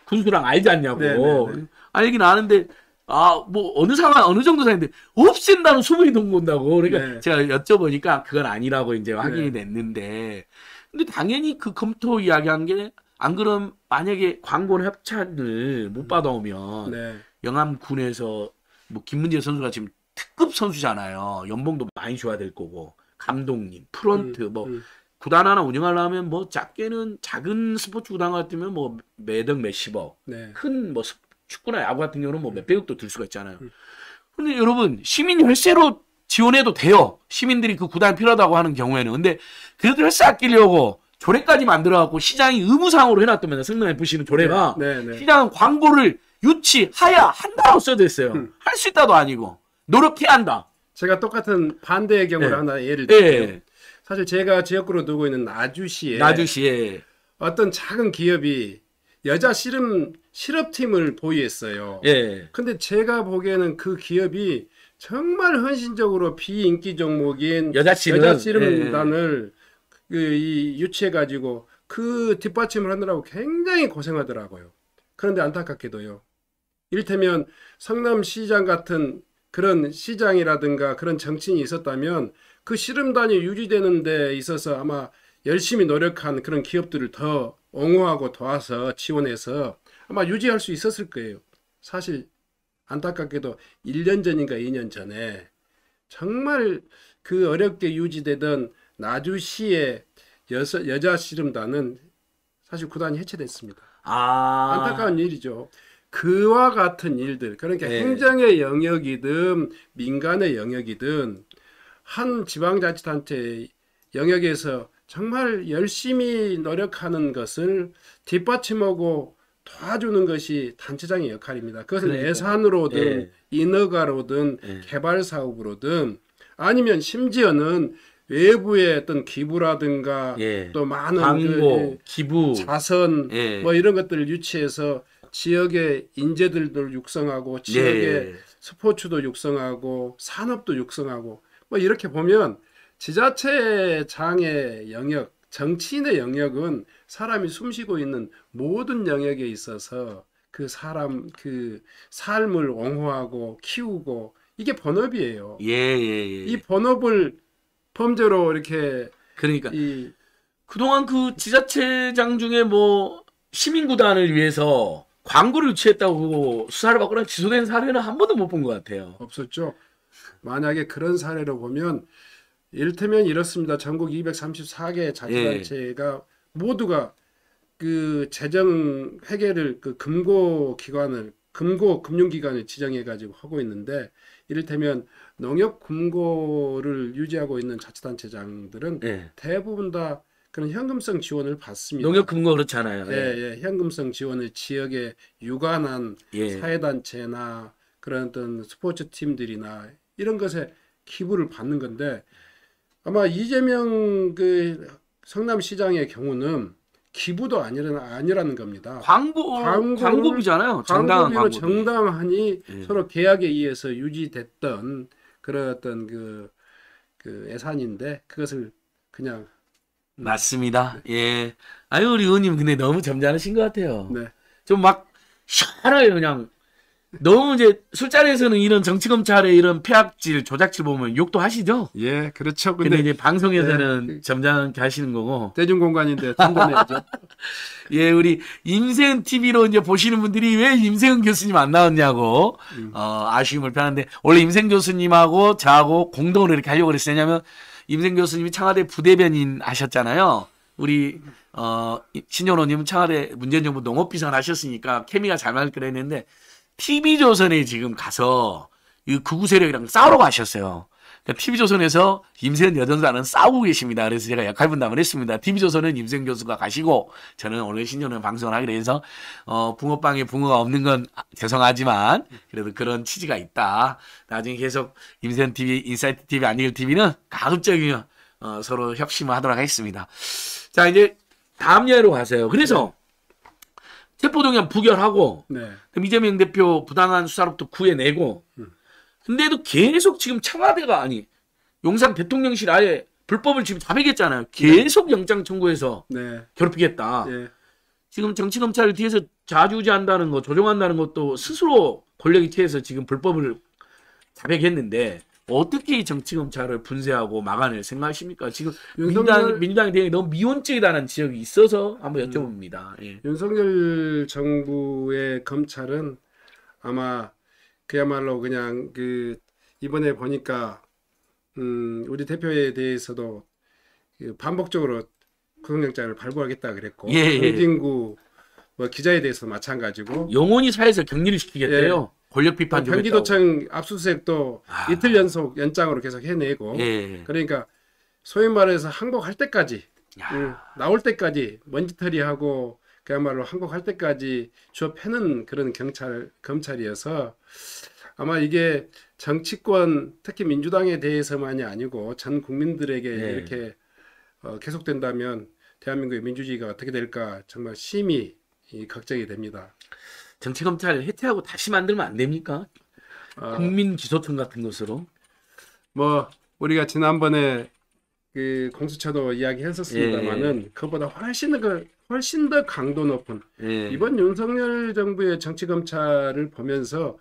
군수랑 알지 않냐고. 네, 네, 네. 알긴 아는데 아, 뭐, 어느 상황, 어느 정도 사는데, 없앤다는 소문이 돈건다고. 그러니까 네. 제가 여쭤보니까 그건 아니라고 이제 확인이 네. 됐는데. 근데 당연히 그 검토 이야기 한 게, 안 그럼 만약에 광고나 협찬을 못 받아오면, 네. 영암군에서, 뭐, 김문재 선수가 지금 특급 선수잖아요. 연봉도 많이 줘야 될 거고, 감독님, 프런트, 음, 뭐, 음. 구단 하나 운영하려면 뭐, 작게는 작은 스포츠 구단 같으면 뭐, 매덕 몇십억, 네. 큰 뭐, 축구나 야구 같은 경우는 뭐 몇백억도 들 수가 있잖아요. 근데 여러분 시민 혈세로 지원해도 돼요. 시민들이 그 구단이 필요하다고 하는 경우에는. 근데 그래도 혈세 아끼려고 조례까지 만들어갖고 시장이 의무상으로 해놨더면 성남에프씨는 조례가 네, 네, 네. 시장은 광고를 유치하야 한다고 써져 있어요. 음. 할 수 있다도 아니고 노력해야 한다. 제가 똑같은 반대의 경우를 네. 하나 예를 들게요. 네. 사실 제가 지역구로 두고 있는 나주시에 나주시에 어떤 작은 기업이 여자 씨름 실업팀을 보유했어요. 예. 근데 제가 보기에는 그 기업이 정말 헌신적으로 비인기 종목인 여자 씨름단을 예. 그, 이, 유치해가지고 그 뒷받침을 하느라고 굉장히 고생하더라고요. 그런데 안타깝게도요. 이를테면 성남시장 같은 그런 시장이라든가 그런 정치인이 있었다면 그 씨름단이 유지되는 데 있어서 아마 열심히 노력한 그런 기업들을 더 옹호하고 도와서 지원해서 아마 유지할 수 있었을 거예요. 사실 안타깝게도 일 년 전인가 이 년 전에 정말 그 어렵게 유지되던 나주시의 여서, 여자 씨름단은 사실 구단이 해체됐습니다. 아... 안타까운 일이죠. 그와 같은 일들 그러니까 네. 행정의 영역이든 민간의 영역이든 한 지방자치단체 영역에서 정말 열심히 노력하는 것을 뒷받침하고 도와주는 것이 단체장의 역할입니다. 그것은 그러니까. 예산으로든 예. 인허가로든 예. 개발사업으로든 아니면 심지어는 외부의 어떤 기부라든가 예. 또 많은 광고, 그, 기부, 자선 예. 뭐 이런 것들을 유치해서 지역의 인재들도 육성하고 지역의 예. 스포츠도 육성하고 산업도 육성하고 뭐 이렇게 보면 지자체장의 영역, 정치인의 영역은 사람이 숨쉬고 있는 모든 영역에 있어서 그 사람, 그 삶을 옹호하고 키우고 이게 본업이에요. 예, 예, 예. 이 본업을 범죄로 이렇게 그러니까 이 그동안 그 지자체장 중에 뭐 시민구단을 위해서 광고를 유치했다고 수사를 받거나 기소된 사례는 한 번도 못 본 것 같아요. 없었죠. 만약에 그런 사례로 보면 이를테면 이렇습니다. 전국 이백삼십사 개 자치단체가 예. 모두가 그 재정 회계를 그 금고 기관을 금고 금융기관을 지정해 가지고 하고 있는데 이를테면 농협 금고를 유지하고 있는 자치단체장들은 예. 대부분 다 그런 현금성 지원을 받습니다. 농협 금고 그렇잖아요. 예, 예. 예. 현금성 지원을 지역에 유관한 예. 사회단체나 그런 어떤 스포츠 팀들이나 이런 것에 기부를 받는 건데 아마 이재명 그 성남시장의 경우는 기부도 아니라, 아니라는 겁니다. 광고, 광고비잖아요. 정당한 광고비로 정당하니 예. 서로 계약에 의해서 유지됐던 그런 어떤 그, 그 예산인데 그것을 그냥 맞습니다. 네. 예. 아유 우리 의원님 근데 너무 점잖으신 것 같아요. 네. 좀 막 시원해요 그냥. 너무 이제 술자리에서는 이런 정치검찰의 이런 폐악질, 조작질 보면 욕도 하시죠? 예, 그렇죠. 근데, 근데 이제 방송에서는 네. 점잖게 하시는 거고. 대중공간인데 참고해야죠. 예, 우리 임세은티비로 이제 보시는 분들이 왜 임세은 교수님 안 나왔냐고 음. 어, 아쉬움을 표하는데 원래 임세은 교수님하고 저하고 공동으로 이렇게 하려고 그랬어요. 왜냐면 임세은 교수님이 청와대 부대변인 하셨잖아요. 우리 어, 신정훈 의원님은 청와대 문재인 정부 농업비서관 하셨으니까 케미가 잘 맞을 거라 했는데 티비조선에 지금 가서 이 극우 세력이랑 싸우러 가셨어요. 그러니까 티비조선에서 임세은 여전사는 싸우고 계십니다. 그래서 제가 역할 분담을 했습니다. 티비조선은 임세은 교수가 가시고 저는 오늘 신년을 방송을 하기로 해서 어, 붕어빵에 붕어가 없는 건 죄송하지만 그래도 그런 취지가 있다. 나중에 계속 임세은티비, 인사이트티비, 안진걸티비는 가급적이면 어, 서로 협심을 하도록 하겠습니다. 자 이제 다음 예로 가세요. 그래서 체포동의안 부결하고 네. 그럼 이재명 대표 부당한 수사로부터 구해내고 음. 근데도 계속 지금 청와대가 아니 용산 대통령실 아예 불법을 지금 자백했잖아요. 계속 네. 영장 청구해서 네. 괴롭히겠다. 네. 지금 정치검찰을 뒤에서 좌지우지한다는 거 조종한다는 것도 스스로 권력이 취해서 지금 불법을 자백했는데 어떻게 이 정치검찰을 분쇄하고 막아낼 생각하십니까? 지금 윤석열, 민주당이 대응이 너무 미온적이라는 지적이 있어서 한번 여쭤봅니다. 음, 예. 윤석열 정부의 검찰은 아마 그야말로 그냥 그 이번에 보니까 음, 우리 대표에 대해서도 그 반복적으로 구속영장을 발부하겠다 그랬고 홍진구 예, 예. 뭐 기자에 대해서 마찬가지고 영원히 사회에서 격리를 시키겠대요. 예. 권력 비판 좀 경기도청 했다고. 압수수색도 아. 이틀 연속 연장으로 계속 해내고 예. 그러니까 소위 말해서 항복할 때까지 응, 나올 때까지 먼지털이하고 그야말로 항복할 때까지 주어 패는 그런 경찰, 검찰이어서 아마 이게 정치권 특히 민주당에 대해서만이 아니고 전 국민들에게 예. 이렇게 어, 계속된다면 대한민국의 민주주의가 어떻게 될까 정말 심히 이, 걱정이 됩니다. 정치검찰 해체하고 다시 만들면 안 됩니까? 어, 국민기소청 같은 것으로. 뭐 우리가 지난번에 그 공수처도 이야기했었습니다만은 예. 그보다 훨씬 더 훨씬 더 강도 높은 예. 이번 윤석열 정부의 정치검찰을 보면서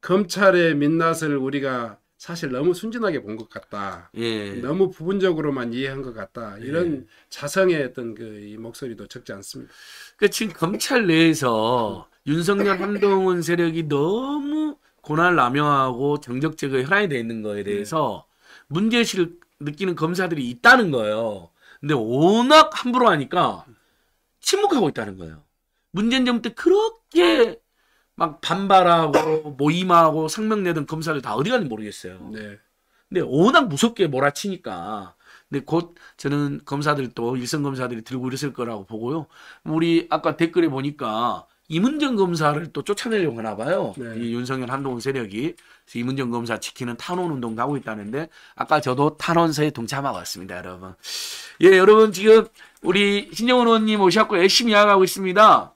검찰의 민낯을 우리가 사실 너무 순진하게 본 것 같다. 예. 너무 부분적으로만 이해한 것 같다. 이런 예. 자성의 어떤 그 이 목소리도 적지 않습니다. 그 지금 검찰 내에서 윤석열 한동훈 세력이 너무 고난을 남용하고 정적 제거에 혈안이 돼 있는 거에 대해서 네. 문제의식을 느끼는 검사들이 있다는 거예요. 근데 워낙 함부로 하니까 침묵하고 있다는 거예요. 문재인 정부 때 그렇게 막 반발하고 모임하고 성명 내던 검사들 다 어디 갔는지 모르겠어요. 네. 근데 워낙 무섭게 몰아치니까 근데 곧 저는 검사들도 일선 검사들이 들고 이랬을 거라고 보고요. 우리 아까 댓글에 보니까 임은정 검사를 또 쫓아내려고 하나 봐요. 네. 이 윤석열 한동훈 세력이 그래서 임은정 검사 지키는 탄원운동도 하고 있다는데 아까 저도 탄원서에 동참하고 왔습니다. 여러분. 예, 여러분 지금 우리 신정훈 의원님 오셨고 열심히 나가고 있습니다.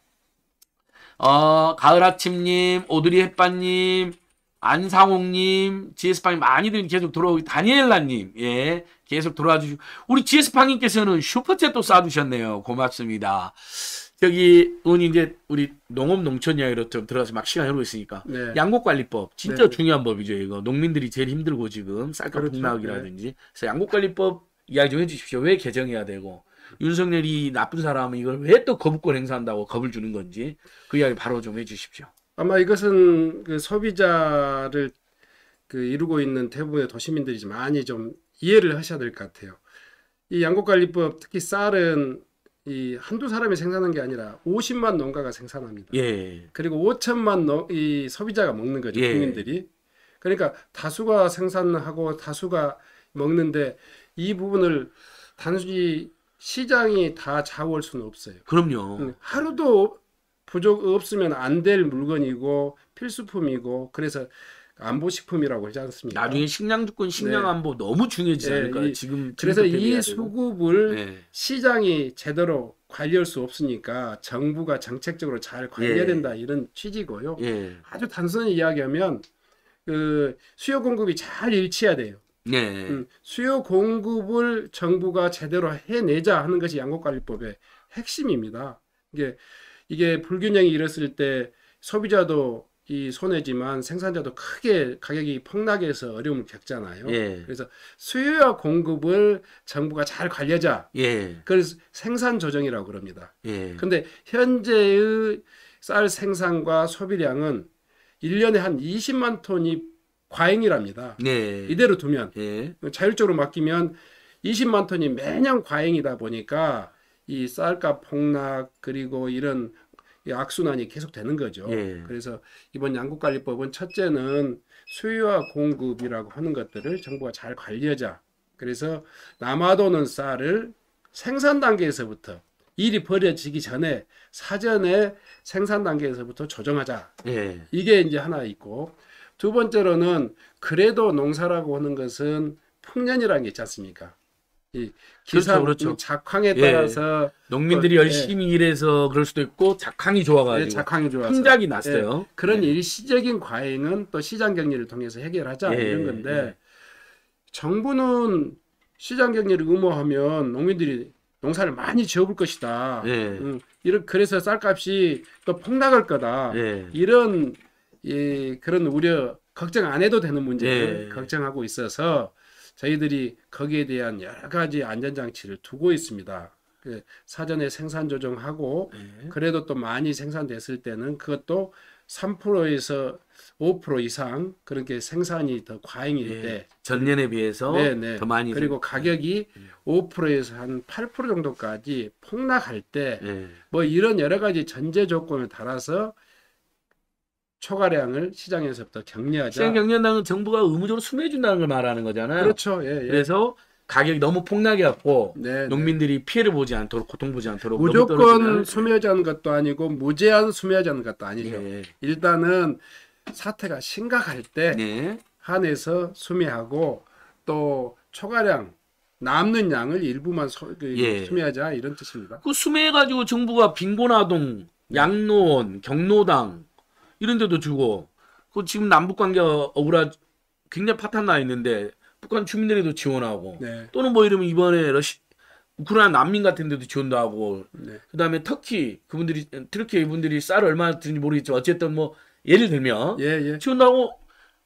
어, 가을아침님, 오드리 햇반님, 안상홍님, 지에스팡님 많이들 계속 들어오고, 다니엘라님, 예, 계속 들어와 주시고, 우리 지에스팡님께서는 슈퍼챗도 쏴주셨네요. 고맙습니다. 여기, 오늘 이제 우리 농업 농촌 이야기로 들어가서 막 시간 흐르고 있으니까. 네. 양곡관리법, 진짜 네. 중요한 법이죠, 이거. 농민들이 제일 힘들고 지금, 쌀값 폭락이라든지. 그렇죠. 네. 그래서 양곡관리법 이야기 좀 해주십시오. 왜 개정해야 되고, 윤석열이 나쁜 사람은 이걸 왜 또 거부권 행사한다고 겁을 주는 건지, 그 이야기 바로 좀 해주십시오. 아마 이것은 그 소비자를 그 이루고 있는 대부분의 도시민들이 좀 많이 좀 이해를 하셔야 될 것 같아요. 이 양곡관리법, 특히 쌀은 이 한두 사람이 생산한 게 아니라 오십만 농가가 생산합니다. 예. 그리고 오천만 노, 이 소비자가 먹는 거죠, 예. 국민들이. 그러니까 다수가 생산하고 다수가 먹는데, 이 부분을 단순히 시장이 다 좌우할 수는 없어요. 그럼요. 하루도 부족 없으면 안 될 물건이고 필수품이고, 그래서 안보식품이라고 하지 않습니까? 나중에 식량주권, 식량안보 네. 너무 중요하지 않을까요? 네. 지금 그래서 이 수급을 네. 시장이 제대로 관리할 수 없으니까 정부가 정책적으로 잘 관리해야 네. 된다, 이런 취지고요. 네. 아주 단순히 이야기하면 그 수요 공급이 잘 일치해야 돼요. 네. 음, 수요 공급을 정부가 제대로 해내자 하는 것이 양곡관리법의 핵심입니다. 이게 이게 불균형이 일었을 때 소비자도 이 손해지만 생산자도 크게 가격이 폭락해서 어려움을 겪잖아요. 예. 그래서 수요와 공급을 정부가 잘 관리하자. 예. 그래서 생산 조정이라고 그럽니다. 그런데 예. 현재의 쌀 생산과 소비량은 일 년에 한 이십만 톤이 과잉이랍니다. 예. 이대로 두면 예. 자율적으로 맡기면 이십만 톤이 매년 과잉이다 보니까 이 쌀값 폭락, 그리고 이런 악순환이 계속 되는 거죠. 예. 그래서 이번 양곡관리법은 첫째는 수요와 공급이라고 하는 것들을 정부가 잘 관리하자. 그래서 남아도는 쌀을 생산 단계에서부터, 일이 벌어지기 전에 사전에 생산 단계에서부터 조정하자. 예. 이게 이제 하나 있고, 두 번째로는 그래도 농사라고 하는 것은 풍년이라는 게 있지 않습니까? 이 기사 그렇죠, 그렇죠. 작황에 따라서 예. 농민들이 또, 열심히 예. 일해서 그럴 수도 있고, 작황이 좋아가지고 예, 작황이 좋아서 풍작이 났어요. 예. 그런 예. 일시적인 과잉은 또 시장 격리를 통해서 해결하자 예. 이런 건데 예. 정부는 시장 격리를 의무화하면 농민들이 농사를 많이 지어볼 것이다. 예. 음, 이런, 그래서 쌀값이 또 폭락할 거다. 예. 이런 예, 그런 우려, 걱정 안 해도 되는 문제를 예. 걱정하고 있어서. 저희들이 거기에 대한 여러 가지 안전장치를 두고 있습니다. 사전에 생산 조정하고 네. 그래도 또 많이 생산됐을 때는 그것도 삼 퍼센트에서 오 퍼센트 이상, 그렇게 생산이 더 과잉일 네. 때 전년에 비해서 네, 네. 더 많이, 그리고 가격이 네. 오 퍼센트에서 한 팔 퍼센트 정도까지 폭락할 때 뭐 네. 이런 여러 가지 전제 조건에 따라서 초과량을 시장에서부터 격리하자. 시장 격리한다는 건 정부가 의무적으로 수매준다는 걸 말하는 거잖아요. 그렇죠. 예, 예. 그래서 가격이 너무 폭락해갖고 네, 농민들이 네. 피해를 보지 않도록, 고통보지 않도록. 무조건 수매하자는 것도 아니고 무제한 수매하자는 것도 아니죠. 예. 일단은 사태가 심각할 때 예. 한해서 수매하고, 또 초과량 남는 양을 일부만 소, 그, 예. 수매하자, 이런 뜻입니다. 그 수매해가지고 정부가 빈곤아동, 양로원, 경로당 이런 데도 주고, 그 지금 남북관계가 억울하, 굉장히 파탄 나 있는데, 북한 주민들에도 지원하고, 네. 또는 뭐 이러면 이번에 러시, 우크라이나 난민 같은 데도 지원도 하고, 네. 그 다음에 터키, 그분들이, 터키 이분들이 쌀을 얼마나 드는지 모르겠지만, 어쨌든 뭐, 예를 들면, 예, 예. 지원도 하고,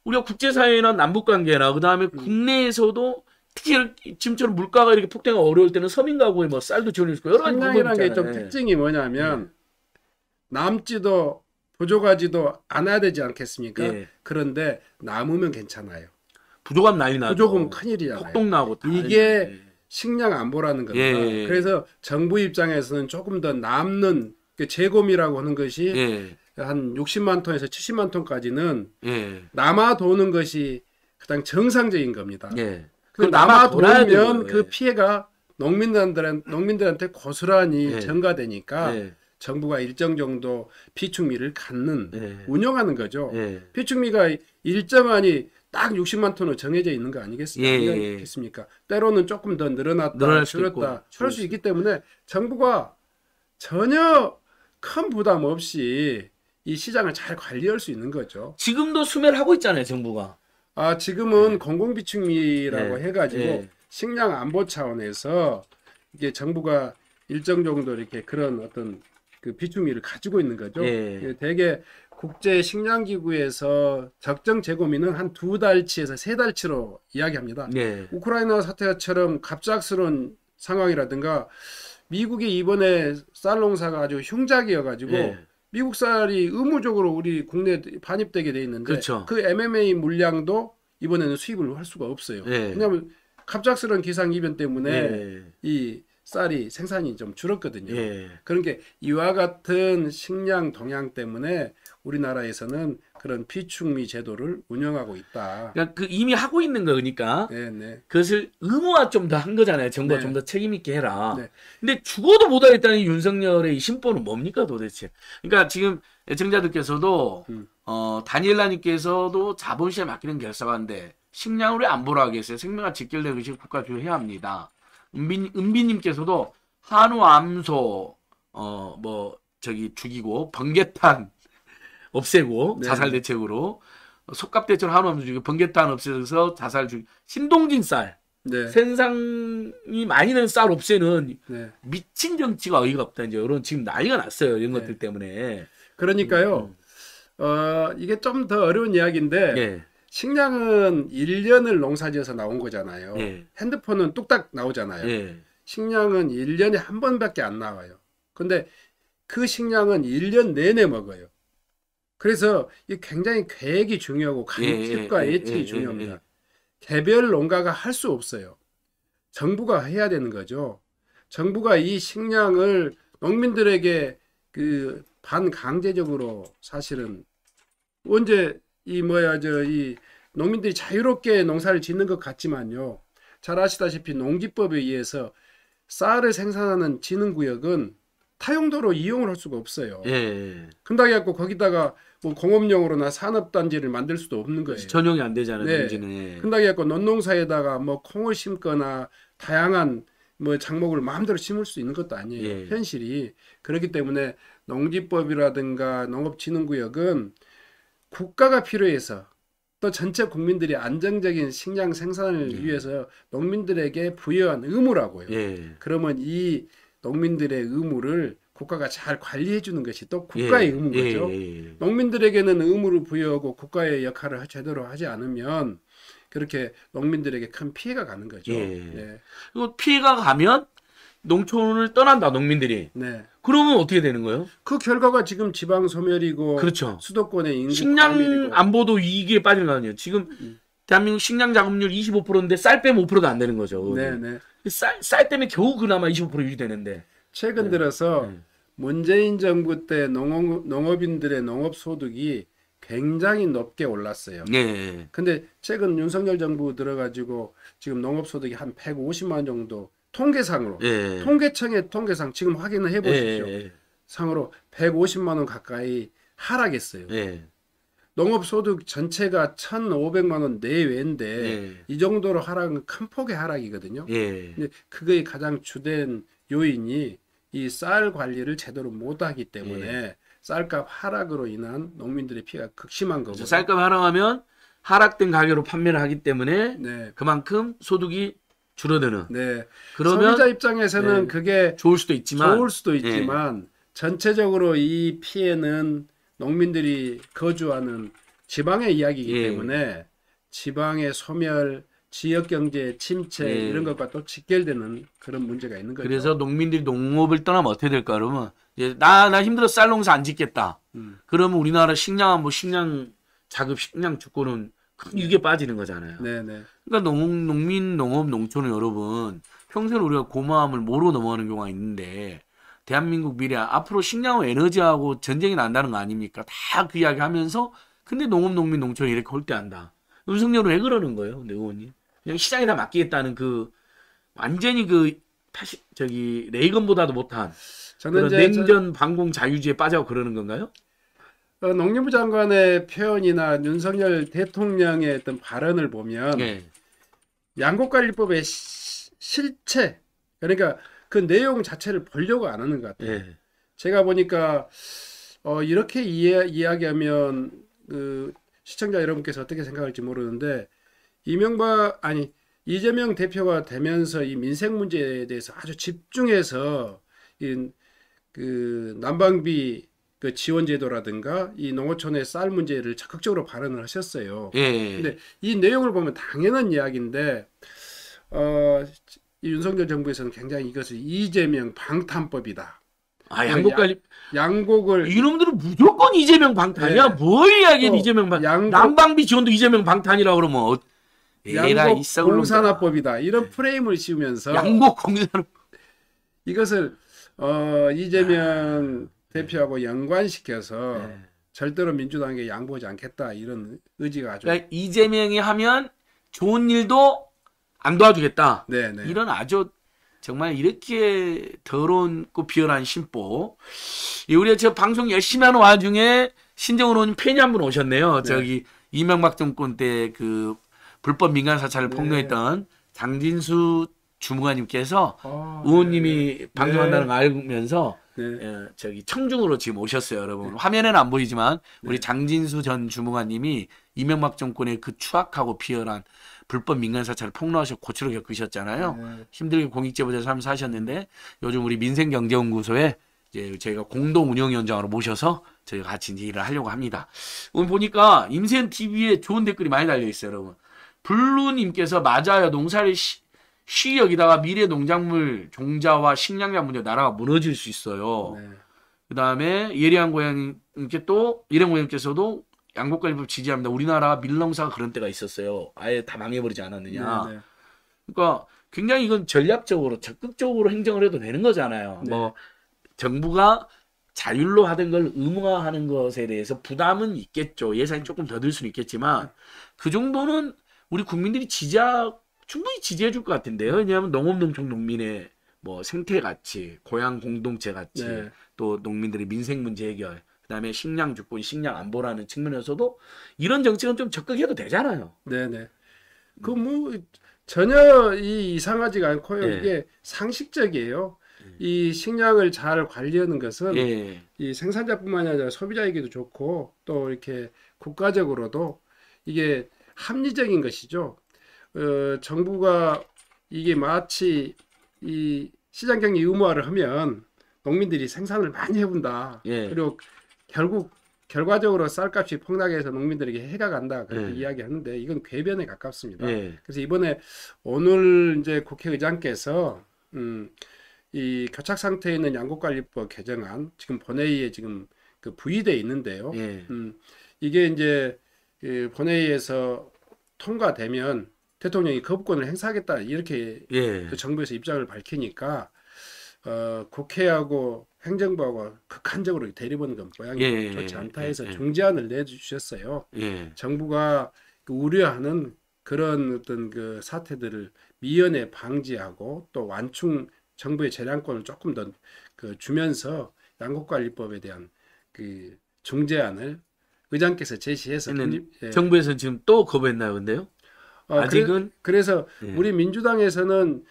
우리가 국제사회나 남북관계나, 그 다음에 음. 국내에서도, 특히 지금처럼 물가가 이렇게 폭등하고 어려울 때는 서민가구에 뭐 쌀도 지원해주고, 여러 가지 방법이 있잖아요. 좀 특징이 뭐냐면, 예. 남지도, 부족하지도 않아야 되지 않겠습니까? 예. 그런데 남으면 괜찮아요. 부족하면 난리 나죠. 부족하면 큰일이잖아요. 폭동 나고 다 이게 예. 식량 안보라는 겁니다. 예. 그래서 정부 입장에서는 조금 더 남는 재고미라고 하는 것이 예. 한 육십만 톤에서 칠십만 톤까지는 예. 남아 도는 것이 가장 정상적인 겁니다. 예. 그 남아 도면 그 피해가 농민들한테, 농민들한테 고스란히 예. 전가되니까 예. 정부가 일정 정도 비축미를 갖는 예. 운영하는 거죠. 예. 비축미가 일정하니 딱 육십만 톤으로 정해져 있는 거 아니겠습니까? 예. 때로는 조금 더 늘어났다, 늘어날 수 줄였다, 그럴 수 있기 때문에 정부가 전혀 큰 부담 없이 이 시장을 잘 관리할 수 있는 거죠. 지금도 수매를 하고 있잖아요, 정부가. 아, 지금은 네. 공공비축미라고 네. 해가지고 네. 식량 안보 차원에서 이게 정부가 일정 정도 이렇게 그런 어떤 그 비축미를 가지고 있는 거죠. 네. 대개 국제 식량기구에서 적정 재고민은 한 두 달치에서 세 달치로 이야기합니다. 네. 우크라이나 사태처럼 갑작스러운 상황이라든가 미국이 이번에 쌀 농사가 아주 흉작이어가지고 네. 미국 쌀이 의무적으로 우리 국내에 반입되게 돼 있는데 그렇죠. 그 엠 엠 에이 물량도 이번에는 수입을 할 수가 없어요. 네. 왜냐하면 갑작스러운 기상이변 때문에 네. 이 쌀이 생산이 좀 줄었거든요. 네. 그런 게 이와 같은 식량 동향 때문에 우리나라에서는 그런 비축미 제도를 운영하고 있다. 그러니까 그 이미 하고 있는 거니까 네네. 그것을 의무화 좀 더 한 거잖아요. 정부가 네. 좀 더 책임 있게 해라. 네. 근데 죽어도 못하겠다는 윤석열의 이 심보는 뭡니까 도대체? 그러니까 지금 애청자들께서도 음. 어, 다니엘라님께서도 자본시에 맡기는 결사관데 식량을 왜 안 보라 하겠어요? 생명과 직결된 의식 국가주의해야 합니다. 은비, 은비님께서도 한우 암소 어, 뭐 저기 죽이고 번개탄 없애고 네. 자살 대책으로 속값 대책으로 한우 암소 죽이고 번개탄 없애서 자살 죽이고 신동진 쌀 네. 생산이 많이 는 쌀 없애는 네. 미친 정치가 어이가 없다 이제 이런 지금 난리가 났어요 이런 네. 것들 때문에 그러니까요 음. 어, 이게 좀 더 어려운 이야기인데 네. 식량은 일 년을 농사지어서 나온 거잖아요. 네. 핸드폰은 뚝딱 나오잖아요. 네. 식량은 일 년에 한 번밖에 안 나와요. 근데 그 식량은 일 년 내내 먹어요. 그래서 이 굉장히 계획이 중요하고 관습과 예, 예측이 예, 예, 중요합니다. 예, 예. 개별 농가가 할 수 없어요. 정부가 해야 되는 거죠. 정부가 이 식량을 농민들에게 그 반강제적으로 사실은 언제 이 뭐야 저 이 농민들이 자유롭게 농사를 짓는 것 같지만요. 잘 아시다시피 농기법에 의해서 쌀을 생산하는 지능 구역은 타용도로 이용을 할 수가 없어요. 예. 근다해 갖고 거기다가 뭐 공업용으로나 산업단지를 만들 수도 없는 거예요. 전용이 안 되잖아요. 네. 예. 근다해 갖고 논농사에다가 뭐 콩을 심거나 다양한 뭐 작목을 마음대로 심을 수 있는 것도 아니에요. 예. 현실이 그렇기 때문에 농지법이라든가 농업진흥구역은 국가가 필요해서 또 전체 국민들이 안정적인 식량 생산을 예. 위해서 농민들에게 부여한 의무라고요. 예. 그러면 이 농민들의 의무를 국가가 잘 관리해 주는 것이 또 국가의 예, 의무인 거죠. 예, 예, 예. 농민들에게는 의무를 부여하고 국가의 역할을 제대로 하지 않으면 그렇게 농민들에게 큰 피해가 가는 거죠. 예, 예. 그리고 피해가 가면 농촌을 떠난다 농민들이. 네. 그러면 어떻게 되는 거예요? 그 결과가 지금 지방 소멸이고 그렇죠. 수도권의 인구 식량 과밀이고. 안보도 이게 빠질라니요. 지금 음. 대한민국 식량 자급률 이십오 퍼센트인데 쌀 빼면 오 퍼센트도 안 되는 거죠. 네, 네. 쌀, 쌀 때문에 겨우 그나마 이십오 퍼센트 유지되는데 최근 네. 들어서 네. 문재인 정부 때 농업, 농업인들의 농업소득이 굉장히 높게 올랐어요. 네. 근데 최근 윤석열 정부 들어가지고 지금 농업소득이 한 백오십만 원 정도 통계상으로 네. 통계청의 통계상 지금 확인을 해보십시오. 네. 상으로 백오십만 원 가까이 하락했어요. 네. 농업소득 전체가 천오백만 원 내외인데 예. 이 정도로 하락은 큰 폭의 하락이거든요. 예. 근데 그게 가장 주된 요인이 이 쌀 관리를 제대로 못하기 때문에 예. 쌀값 하락으로 인한 농민들의 피해가 극심한 거고 쌀값 하락하면 하락된 가격으로 판매를 하기 때문에 네. 그만큼 소득이 줄어드는 네. 그러면 소비자 입장에서는 예. 그게 좋을 수도 있지만, 좋을 수도 있지만 예. 전체적으로 이 피해는 농민들이 거주하는 지방의 이야기이기 예. 때문에 지방의 소멸, 지역경제 침체 예. 이런 것과 또 직결되는 그런 문제가 있는 거죠. 그래서 농민들이 농업을 떠나면 어떻게 될까? 그러면 이제 나, 나 힘들어서 쌀 농사 안 짓겠다. 음. 그러면 우리나라 식량, 뭐 식량 자급, 식량 주권은 큰 위기에 네. 빠지는 거잖아요. 네네. 그러니까 농, 농민, 농업, 농촌은 여러분 평소에 우리가 고마움을 모르고 넘어가는 경우가 있는데 대한민국 미래 앞으로 식량하고 에너지하고 전쟁이 난다는 거 아닙니까? 다 그 이야기 하면서 근데 농업, 농민, 농촌이 이렇게 홀대한다. 윤석열은 왜 그러는 거예요? 근데 의원님. 그냥 시장에 다 맡기겠다는 그 완전히 그 팔십, 저기 레이건보다도 못한 그런 냉전 반공 자유주의에 빠져 그러는 건가요? 어, 농림부 장관의 표현이나 윤석열 대통령의 어떤 발언을 보면 네. 양곡관리법의 시, 실체 그러니까 그 내용 자체를 보려고 안 하는 것 같아요. 예. 제가 보니까 어, 이렇게 이해, 이야기하면 그 시청자 여러분께서 어떻게 생각할지 모르는데, 이명박 아니 이재명 대표가 되면서 이 민생 문제에 대해서 아주 집중해서 이, 그 난방비 그 지원 제도라든가 이 농어촌의 쌀 문제를 적극적으로 발언을 하셨어요. 예. 근데 이 내용을 보면 당연한 이야기인데 어, 윤석열 정부에서는 굉장히 이것을 이재명 방탄법이다. 아, 양곡까지 양곡을 이놈들은 무조건 이재명 방탄이야. 네. 뭘 이야기해 이재명 방탄. 난방비 지원도 이재명 방탄이라고 그러면 어... 양곡 공산화법이다. 이런 프레임을 씌우면서 양곡 공산화 이것을 어, 이재명 아... 대표하고 연관시켜서 네. 절대로 민주당에게 양보하지 않겠다 이런 의지가 아주 그러니까 이재명이 하면 좋은 일도 안 도와주겠다. 네, 네. 이런 아주 정말 이렇게 더러운고 비열한 심보. 우리가 지금 방송 열심히 하는 와중에 신정훈 의원 팬이 한 분 오셨네요. 네. 저기 이명박 정권 때 그 불법 민간 사찰을 네. 폭로했던 장진수 주무관님께서 아, 의원님이 네. 방송한다는 걸 알면서 네. 예, 저기 청중으로 지금 오셨어요, 여러분. 네. 화면에는 안 보이지만 우리 네. 장진수 전 주무관님이 이명박 정권의 그 추악하고 비열한 불법 민간 사찰을 폭로하셔 고초를 겪으셨잖아요. 네. 힘들게 공익제보자 삼 사 하셨는데 요즘 우리 민생경제연구소에 이제 저희가 공동 운영위원장으로 모셔서 저희가 같이 일을 하려고 합니다. 오늘 보니까 임세은티비에 좋은 댓글이 많이 달려 있어요, 여러분. 블루님께서 맞아요. 농사를 시, 쉬이 여기다가 미래 농작물 종자와 식량량 문제 나라가 무너질 수 있어요. 네. 그 다음에 예리한 고양님께 또 예리한 고양님께서도 양곡관리법 지지합니다. 우리나라 밀농사가 그런 때가 있었어요. 아예 다 망해버리지 않았느냐. 네, 네. 그러니까 굉장히 이건 전략적으로 적극적으로 행정을 해도 되는 거잖아요. 네. 뭐 정부가 자율로 하던 걸 의무화하는 것에 대해서 부담은 있겠죠. 예산이 조금 더 들 수는 있겠지만 그 정도는 우리 국민들이 지지하 충분히 지지해 줄 것 같은데요. 왜냐하면 농업농촌 농민의 뭐 생태 가치, 고향 공동체 가치, 네. 또 농민들의 민생 문제 해결, 그다음에 식량 주권, 식량 안보라는 측면에서도 이런 정책은 좀 적극해도 되잖아요. 네네. 그 뭐 전혀 이 이상하지가 않고요. 네. 이게 상식적이에요. 네. 이 식량을 잘 관리하는 것은 네. 이 생산자뿐만 아니라 소비자에게도 좋고 또 이렇게 국가적으로도 이게 합리적인 것이죠. 어, 정부가 이게 마치 이 시장경제 의무화를 하면 농민들이 생산을 많이 해본다. 예. 그리고 결국 결과적으로 쌀값이 폭락해서 농민들에게 해가 간다 그렇게 예. 이야기하는데 이건 궤변에 가깝습니다. 예. 그래서 이번에 오늘 이제 국회의장께서 음, 이 교착 상태에 있는 양곡관리법 개정안 지금 본회의에 지금 그 부의돼 있는데요. 예. 음, 이게 이제 그 본회의에서 통과되면 대통령이 거부권을 행사하겠다 이렇게 예. 정부에서 입장을 밝히니까 어, 국회하고 행정부하고 극한적으로 대립하는 건 모양이 예. 좋지 않다 해서 예. 중재안을 내주셨어요. 예. 정부가 우려하는 그런 어떤 그 사태들을 미연에 방지하고 또 완충 정부의 재량권을 조금 더 그 주면서 양곡관리법에 대한 그 중재안을 의장께서 제시해서 독립, 예. 정부에서는 지금 또 거부했나요, 근데요? 어, 아직은 그래, 그래서 예. 우리 민주당에서는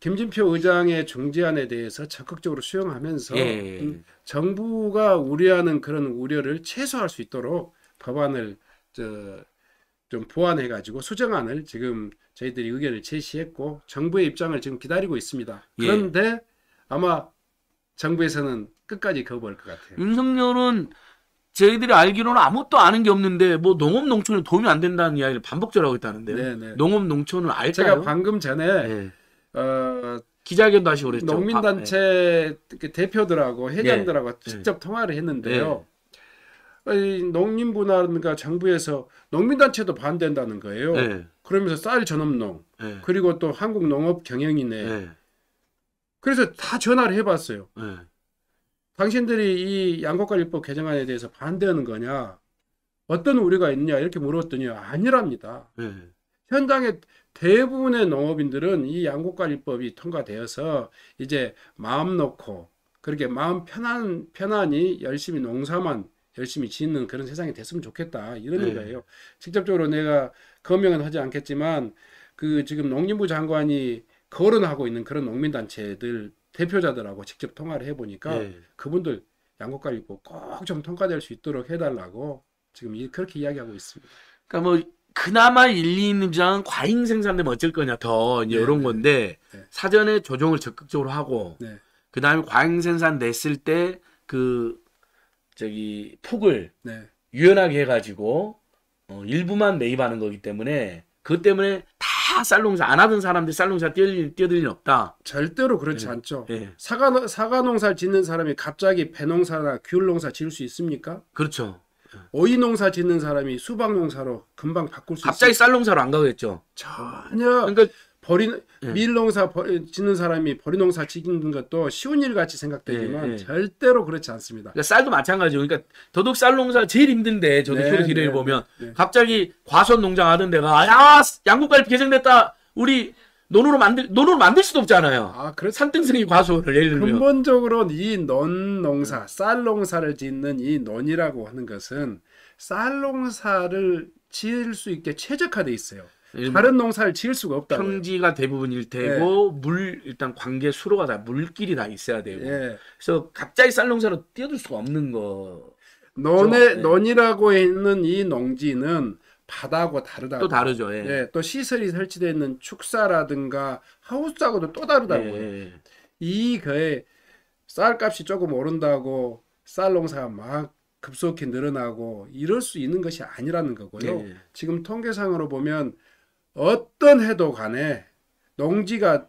김진표 의장의 중재안에 대해서 적극적으로 수용하면서 예. 음, 정부가 우려하는 그런 우려를 최소화할 수 있도록 법안을 저, 좀 보완해가지고 수정안을 지금 저희들이 의견을 제시했고 정부의 입장을 지금 기다리고 있습니다. 그런데 예. 아마 정부에서는 끝까지 거부할 것 같아요. 윤석열은 저희들이 알기로는 아무것도 아는 게 없는데 뭐 농업농촌에 도움이 안 된다는 이야기를 반복적으로 하고 있다는데요. 네네. 농업농촌은 알까요? 제가 방금 전에 네. 어, 기자회견도 하시고 그랬죠. 농민단체 아, 네. 대표들하고 회장들하고 네. 직접 네. 통화를 했는데요. 네. 농림부나 정부에서 농민단체도 반대한다는 거예요. 네. 그러면서 쌀 전업농 네. 그리고 또 한국농업경영인회 네. 그래서 다 전화를 해봤어요. 네. 당신들이 이 양곡관리법 개정안에 대해서 반대하는 거냐, 어떤 우려가 있냐 이렇게 물었더니 아니랍니다. 네. 현장의 대부분의 농업인들은 이 양곡관리법이 통과되어서 이제 마음 놓고 그렇게 마음 편한, 편안히 열심히 농사만 열심히 짓는 그런 세상이 됐으면 좋겠다 이런 거예요. 네. 직접적으로 내가 거명은 하지 않겠지만 그 지금 농림부 장관이 거론하고 있는 그런 농민단체들 대표자들하고 직접 통화를 해보니까 예. 그분들 양곡갈 입구 꼭 좀 통과될 수 있도록 해달라고 지금 이, 그렇게 이야기하고 있습니다. 그러니까 뭐 그나마 일, 이 인장은 과잉 생산되면 어쩔 거냐 더 이제 네, 이런 건데 네. 사전에 조정을 적극적으로 하고 네. 그 다음에 과잉 생산됐을 때 그 저기 폭을 네. 유연하게 해가지고 어, 일부만 매입하는 거기 때문에 그것 때문에 다 쌀농사 안 하던 사람들이 쌀농사 뛰어들, 뛰어들 일 없다. 절대로 그렇지 네. 않죠. 네. 사과, 사과 농사를 짓는 사람이 갑자기 배농사나 귤농사 지을 수 있습니까? 그렇죠. 오이 농사 짓는 사람이 수박 농사로 금방 바꿀 수 있어요. 갑자기 쌀 농사로 안 가겠죠. 전혀. 그러니까 버리 예. 밀 농사 버리, 짓는 사람이 버리 농사 짓는 것도 쉬운 일 같이 생각되지만 예, 예. 절대로 그렇지 않습니다. 그러니까 쌀도 마찬가지고, 그러니까 더더욱 쌀 농사 제일 힘든데 저도 네, 소리 기를 네, 보면 네. 갑자기 과수원 농장 하던 데가 야 양곡갈비 개정됐다. 우리 논으로 만들 논으로 만들 수도 없잖아요. 아, 그래 산등성이 과수원을 예를 들면 근본적으로 이 논 농사, 쌀 농사를 짓는 이 논이라고 하는 것은 쌀 농사를 지을 수 있게 최적화돼 있어요. 다른 농사를 지을 수가 없다. 평지가 대부분일 테고 네. 물 일단 관계 수로가 다 물길이 다 있어야 되고. 네. 그래서 갑자기 쌀 농사로 뛰어들 수가 없는 거. 논의 네. 논이라고 있는 이 농지는 바다하고 다르다고. 또 다르죠. 예. 예, 또 시설이 설치되어 있는 축사라든가 하우스하고도 또 다르다고요. 예. 이 거에 쌀값이 조금 오른다고 쌀 농사가 막 급속히 늘어나고 이럴 수 있는 것이 아니라는 거고요. 예. 지금 통계상으로 보면 어떤 해도 간에 농지가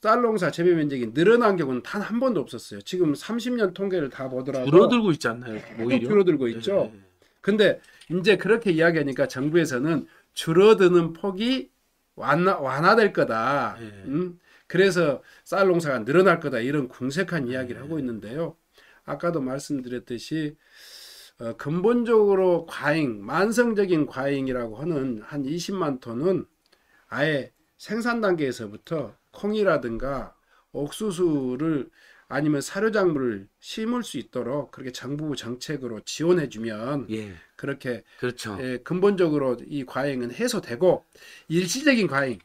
쌀 농사 재배 면적이 늘어난 경우는 단 한 번도 없었어요. 지금 삼십 년 통계를 다 보더라도 줄어들고 있지 않나요? 오히려 줄어들고 있죠. 예. 근데 이제 그렇게 이야기하니까 정부에서는 줄어드는 폭이 완화, 완화될 거다. 예. 음? 그래서 쌀 농사가 늘어날 거다. 이런 궁색한 이야기를 예. 하고 있는데요. 아까도 말씀드렸듯이 어, 근본적으로 과잉, 만성적인 과잉이라고 하는 한 이십만 톤은 아예 생산 단계에서부터 콩이라든가 옥수수를 아니면 사료작물을 심을 수 있도록 그렇게 정부 정책으로 지원해주면 예. 그렇게 그렇죠. 예, 근본적으로 이 과잉은 해소되고 일시적인 과잉,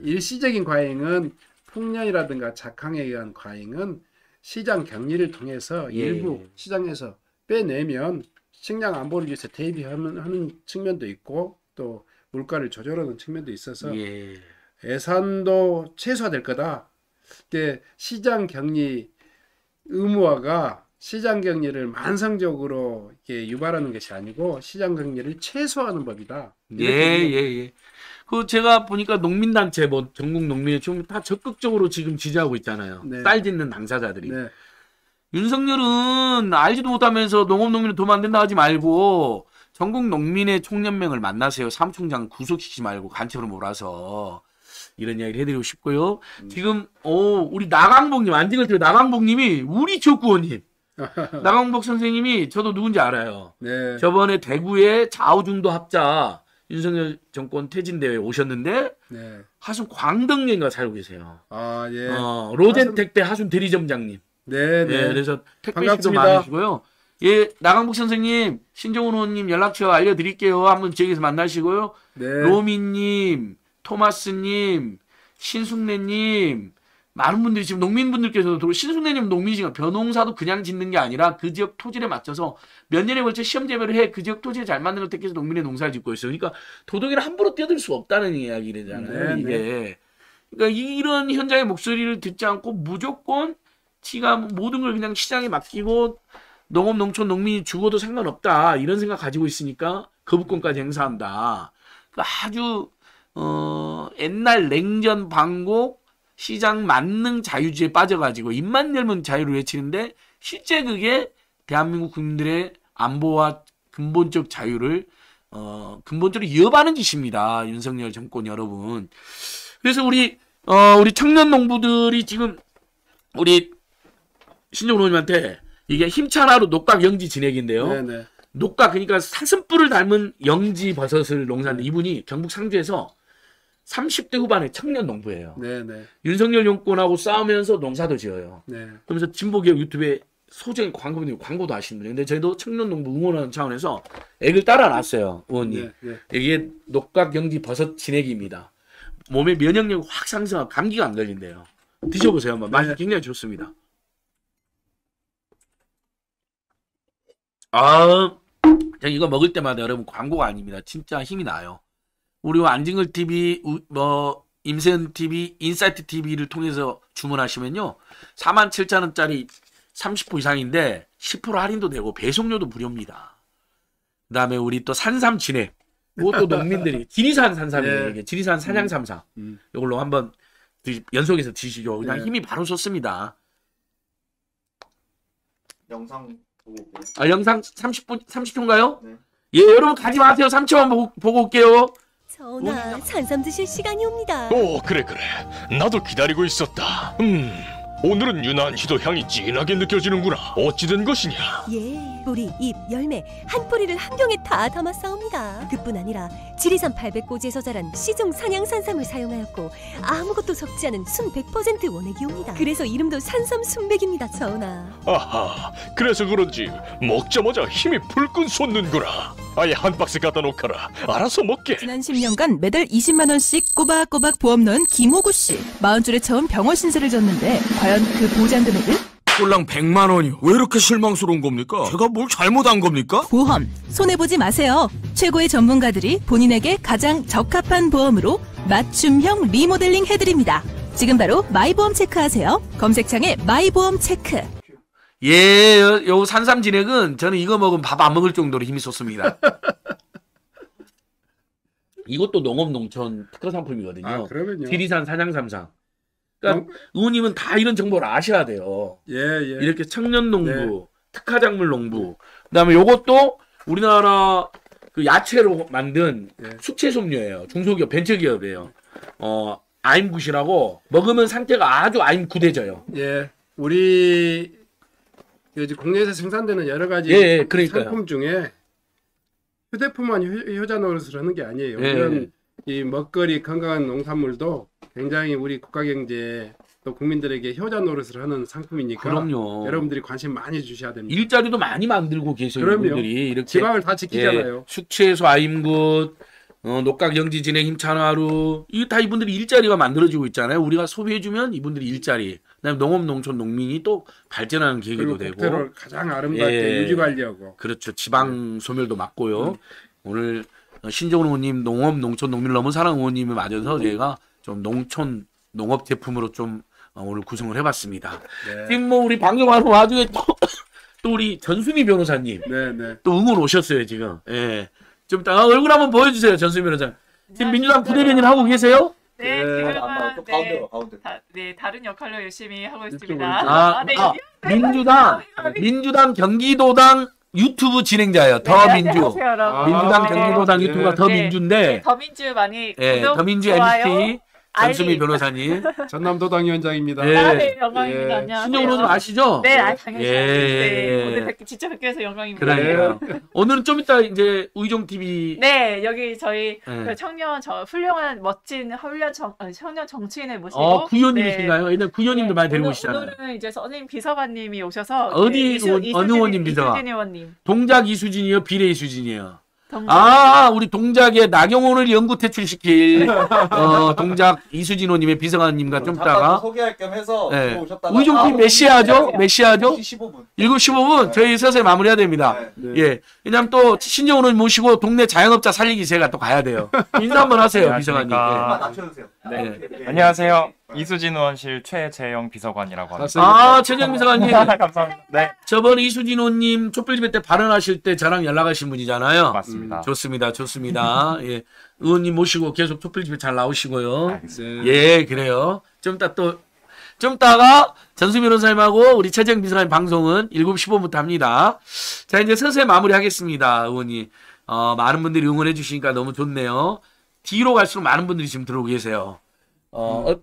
일시적인 과잉은 풍년이라든가 작황에 의한 과잉은 시장 격리를 통해서 예. 일부 시장에서 빼내면 식량 안보를 위해서 대비하는 하는 측면도 있고 또 물가를 조절하는 측면도 있어서 예. 예산도 최소화될 거다. 근데 시장 격리 의무화가 시장 격리를 만성적으로 이게 유발하는 것이 아니고 시장 격리를 최소화하는 법이다. 예, 예, 예. 그 제가 보니까 농민단체, 뭐 전국 농민회 지금 다 적극적으로 지금 지지하고 있잖아요. 네. 쌀 짓는 당사자들이. 네. 윤석열은 알지도 못하면서 농업농민은 도움 안 된다 하지 말고 전국 농민회 총연맹을 만나세요. 사무총장 구속시키지 말고 간첩으로 몰아서. 이런 이야기를 해드리고 싶고요. 음. 지금 오, 우리 나강복님 안진걸티비 나강복님이 우리 지역구원님 나강복 선생님이 저도 누군지 알아요. 네. 저번에 대구에 좌우중도 합자 윤석열 정권 퇴진대회에 오셨는데 네. 하순 광덕여행가 살고 계세요. 아 예. 어, 로젠택배 하순 대리점장님. 네네. 네, 그래서 택배시도 많으시고요. 예, 나강복 선생님, 신정훈 의원님 연락처 알려드릴게요. 한번 저기서 만나시고요. 네. 로미님. 토마스님, 신숙래님, 많은 분들이 지금 농민분들께서도 신숙래님 농민이지만 벼농사도 그냥 짓는 게 아니라 그 지역 토질에 맞춰서 몇 년에 걸쳐 시험 재배를 해 그 지역 토질에 잘 맞는 걸 택해서 농민의 농사를 짓고 있어요. 그러니까 도덕이를 함부로 뛰어들 수 없다는 이야기잖아요. 이게 네. 그러니까 이런 현장의 목소리를 듣지 않고 무조건 지가 모든 걸 그냥 시장에 맡기고 농업, 농촌, 농민이 죽어도 상관없다 이런 생각 가지고 있으니까 거부권까지 행사한다. 그러니까 아주 어, 옛날 냉전 방곡 시장 만능 자유주의에 빠져가지고 입만 열면 자유를 외치는데 실제 그게 대한민국 국민들의 안보와 근본적 자유를 어, 근본적으로 위협하는 짓입니다. 윤석열 정권 여러분. 그래서 우리 어, 우리 청년 농부들이 지금 우리 신정훈 의원님한테 이게 힘찬 하루 녹각 영지 진액인데요. 네네. 녹각 그러니까 사슴뿔을 닮은 영지 버섯을 농사인데 이분이 경북 상주에서 삼십 대 후반의 청년 농부예요. 네네. 윤석열 정권하고 싸우면서 농사도 지어요. 네. 그러면서 진보기업 유튜브에 소재인 광고도 광고도 하시는 분이에요. 근데 저희도 청년 농부 응원하는 차원에서 액을 따라 놨어요, 의원님. 네, 네. 이게 녹각 영지 버섯 진액입니다. 몸의 면역력이 확 상승하고 감기가 안 걸린대요. 드셔보세요, 한번. 네. 맛이 굉장히 좋습니다. 아, 제가 이거 먹을 때마다 여러분 광고가 아닙니다. 진짜 힘이 나요. 우리 안진걸티비, 뭐 임세은티비, 인사이트티비를 통해서 주문하시면요. 사만 칠천 원짜리 삼십 부 이상인데 십 퍼센트 할인도 되고 배송료도 무료입니다. 그 다음에 우리 또 산삼진액. 이것도 농민들이 지리산 산삼이에요. 네. 지리산 산양삼사. 음. 이걸로 한번 드시, 연속해서 드시죠. 그냥 네. 힘이 바로 솟습니다. 영상 보고 올게요. 아, 영상 삼십 분, 삼십 초인가요? 네. 예, 여러분 가지 마세요. 삼 초만 보고, 보고 올게요. 전하, 산삼 드실 시간이 옵니다. 오, 그래 그래. 나도 기다리고 있었다. 음, 오늘은 유난히도 향이 진하게 느껴지는구나. 어찌된 것이냐? 예, 뿌리, 잎, 열매 한 뿌리를 한 병에 다 담았사옵니다. 그뿐 아니라 지리산 팔백 고지에서 자란 시중 산양산삼을 사용하였고 아무것도 섞지 않은 순 백 퍼센트 원액이옵니다. 그래서 이름도 산삼순백입니다, 전하. 아하, 그래서 그런지 먹자마자 힘이 불끈 솟는구나. 아예 한 박스 갖다 놓거라. 알아서 먹게. 지난 십 년간 매달 이십만 원씩 꼬박꼬박 보험 넣은 김호구 씨. 마흔 줄에 처음 병원 신세를 졌는데 과연 그 보장 금액은? 꼴랑 백만 원이요. 왜 이렇게 실망스러운 겁니까? 제가 뭘 잘못한 겁니까? 보험, 손해보지 마세요. 최고의 전문가들이 본인에게 가장 적합한 보험으로 맞춤형 리모델링 해드립니다. 지금 바로 마이보험 체크하세요. 검색창에 마이보험 체크. 예, 요, 요 산삼진액은 저는 이거 먹으면 밥 안 먹을 정도로 힘이 쏟습니다. 이것도 농업농촌 특허 상품이거든요. 아, 그러면요. 지리산 산양삼상. 그러니까 의원님은 다 이런 정보를 아셔야 돼요. 예, 예. 이렇게 청년농부, 네. 특화작물농부, 그다음에 요것도 우리나라 그 야채로 만든 예. 숙채솜류예요. 중소기업, 벤처기업이에요. 어, 아임굿이라고 먹으면 상태가 아주 아임굿해져요. 예, 우리 이제 국내에서 생산되는 여러 가지 예, 예, 그러니까요. 상품 중에 휴대폰만 효, 효자 노릇을 하는 게 아니에요. 예, 이런 예. 이 먹거리 건강한 농산물도 굉장히 우리 국가경제 또 국민들에게 효자 노릇을 하는 상품이니까 그럼요. 여러분들이 관심 많이 주셔야 됩니다. 일자리도 많이 만들고 계세요. 분들이 이렇게 지방을 다 지키잖아요. 예, 숙취해소 아임굿, 어, 녹각영지진행 힘찬하루 이 다 이분들이 일자리가 만들어지고 있잖아요. 우리가 소비해주면 이분들이 일자리, 그다음에 농업농촌 농민이 또 발전하는 계기도 되고 국토를 가장 아름답게 예, 유지관리하고 그렇죠. 지방 소멸도 막고요. 음. 오늘 신정훈 의원님, 농업농촌 농민을 넘은 사랑 의원님을 맞아서 음. 제가 좀 농촌 농업 제품으로 좀 오늘 구성을 해봤습니다. 네. 지금 뭐 우리 방송하러 와중에 또, 또 우리 전수미 변호사님 네, 네. 또 응원 오셨어요 지금. 예. 좀 이따 얼굴 한번 보여주세요, 전수미 변호사. 지금 민주당 부대변인 하고 계세요? 네, 네. 지금은 아, 네. 가운데로, 가운데. 다, 네 다른 역할로 열심히 하고 있습니다. 아, 아, 네. 아, 민주당 민주당 경기도당. 유튜브 진행자예요. 더민주. 네, 아, 민주당 경기도당 네. 유튜브가 더민주인데. 네, 더민주 많이 네, 구독, 더민주 엠티 전수미 변호사님. 전남도당 위원장입니다. 네, 아, 네 영광입니다. 예. 안녕하세요. 신정훈 아시죠? 네, 아, 당연히. 예. 네, 오늘 뵙기, 진짜 뵙게 해서 영광입니다. 그래요. 오늘은 좀 이따 이제 의정티비. 네, 여기 저희 네. 청년, 저 훌륭한 멋진 훌륭한 정, 청년 정치인을 모시고. 어, 구의원님이신가요? 일단 네. 구의원님도 네. 많이 데리고 오시잖아요. 오늘은 이제 선임 비서관님이 오셔서. 어디 이수, 의원, 이수진, 어느 의원님 비서관? 이수진 의원님. 동작 이수진이요? 비례 이수진이요? 동작. 아, 우리 동작의 나경원을 연구 퇴출시킬 어, 동작 이수진호님의 비서관님과 좀 따가 소개할 겸 해서 네. 오셨다가 의정팀 몇 시에 하죠? 몇 시에 하죠? 일곱 시 십오 분. 일곱 시 십오 분 네. 저희 서서히 마무리해야 됩니다. 네. 네. 예, 왜냐면 또 신정훈을 모시고 동네 자영업자 살리기 제가 또 가야 돼요. 인사 한번 하세요, 네, 비서관님. 낮춰주세요. 네. 네. 네. 네. 안녕하세요. 이수진 의원실 최재형 비서관이라고 합니다. 아, 최재형 비서관님. 감사합니다. 네. 저번 이수진 의원님 촛불집회 때 발언하실 때 저랑 연락하신 분이잖아요. 맞습니다. 음, 좋습니다. 좋습니다. 예. 의원님 모시고 계속 촛불집회 잘 나오시고요. 알겠습니다. 예, 그래요. 좀 이따 또, 좀 이따가 전수미 변호사님하고 우리 최재형 비서관님 방송은 일곱 시 십오 분부터 합니다. 자, 이제 서서히 마무리하겠습니다. 의원님. 어, 많은 분들이 응원해 주시니까 너무 좋네요. 뒤로 갈수록 많은 분들이 지금 들어오고 계세요. 어, 음.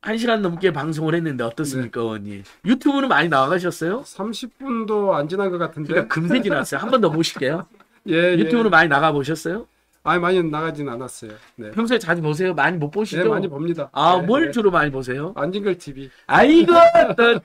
한 시간 넘게 방송을 했는데 어떻습니까, 의원님? 네. 유튜브는 많이 나가셨어요? 삼십 분도 안 지난 것 같은데. 그러니까 금세 지났어요. 한 번 더 보실게요. 예, 유튜브는 예. 많이 나가 보셨어요? 아니, 많이 나가진 않았어요. 네. 평소에 자주 보세요? 많이 못 보시죠? 네, 많이 봅니다. 아, 네, 뭘 네. 주로 많이 보세요? 안진걸티비. 아이고, 또...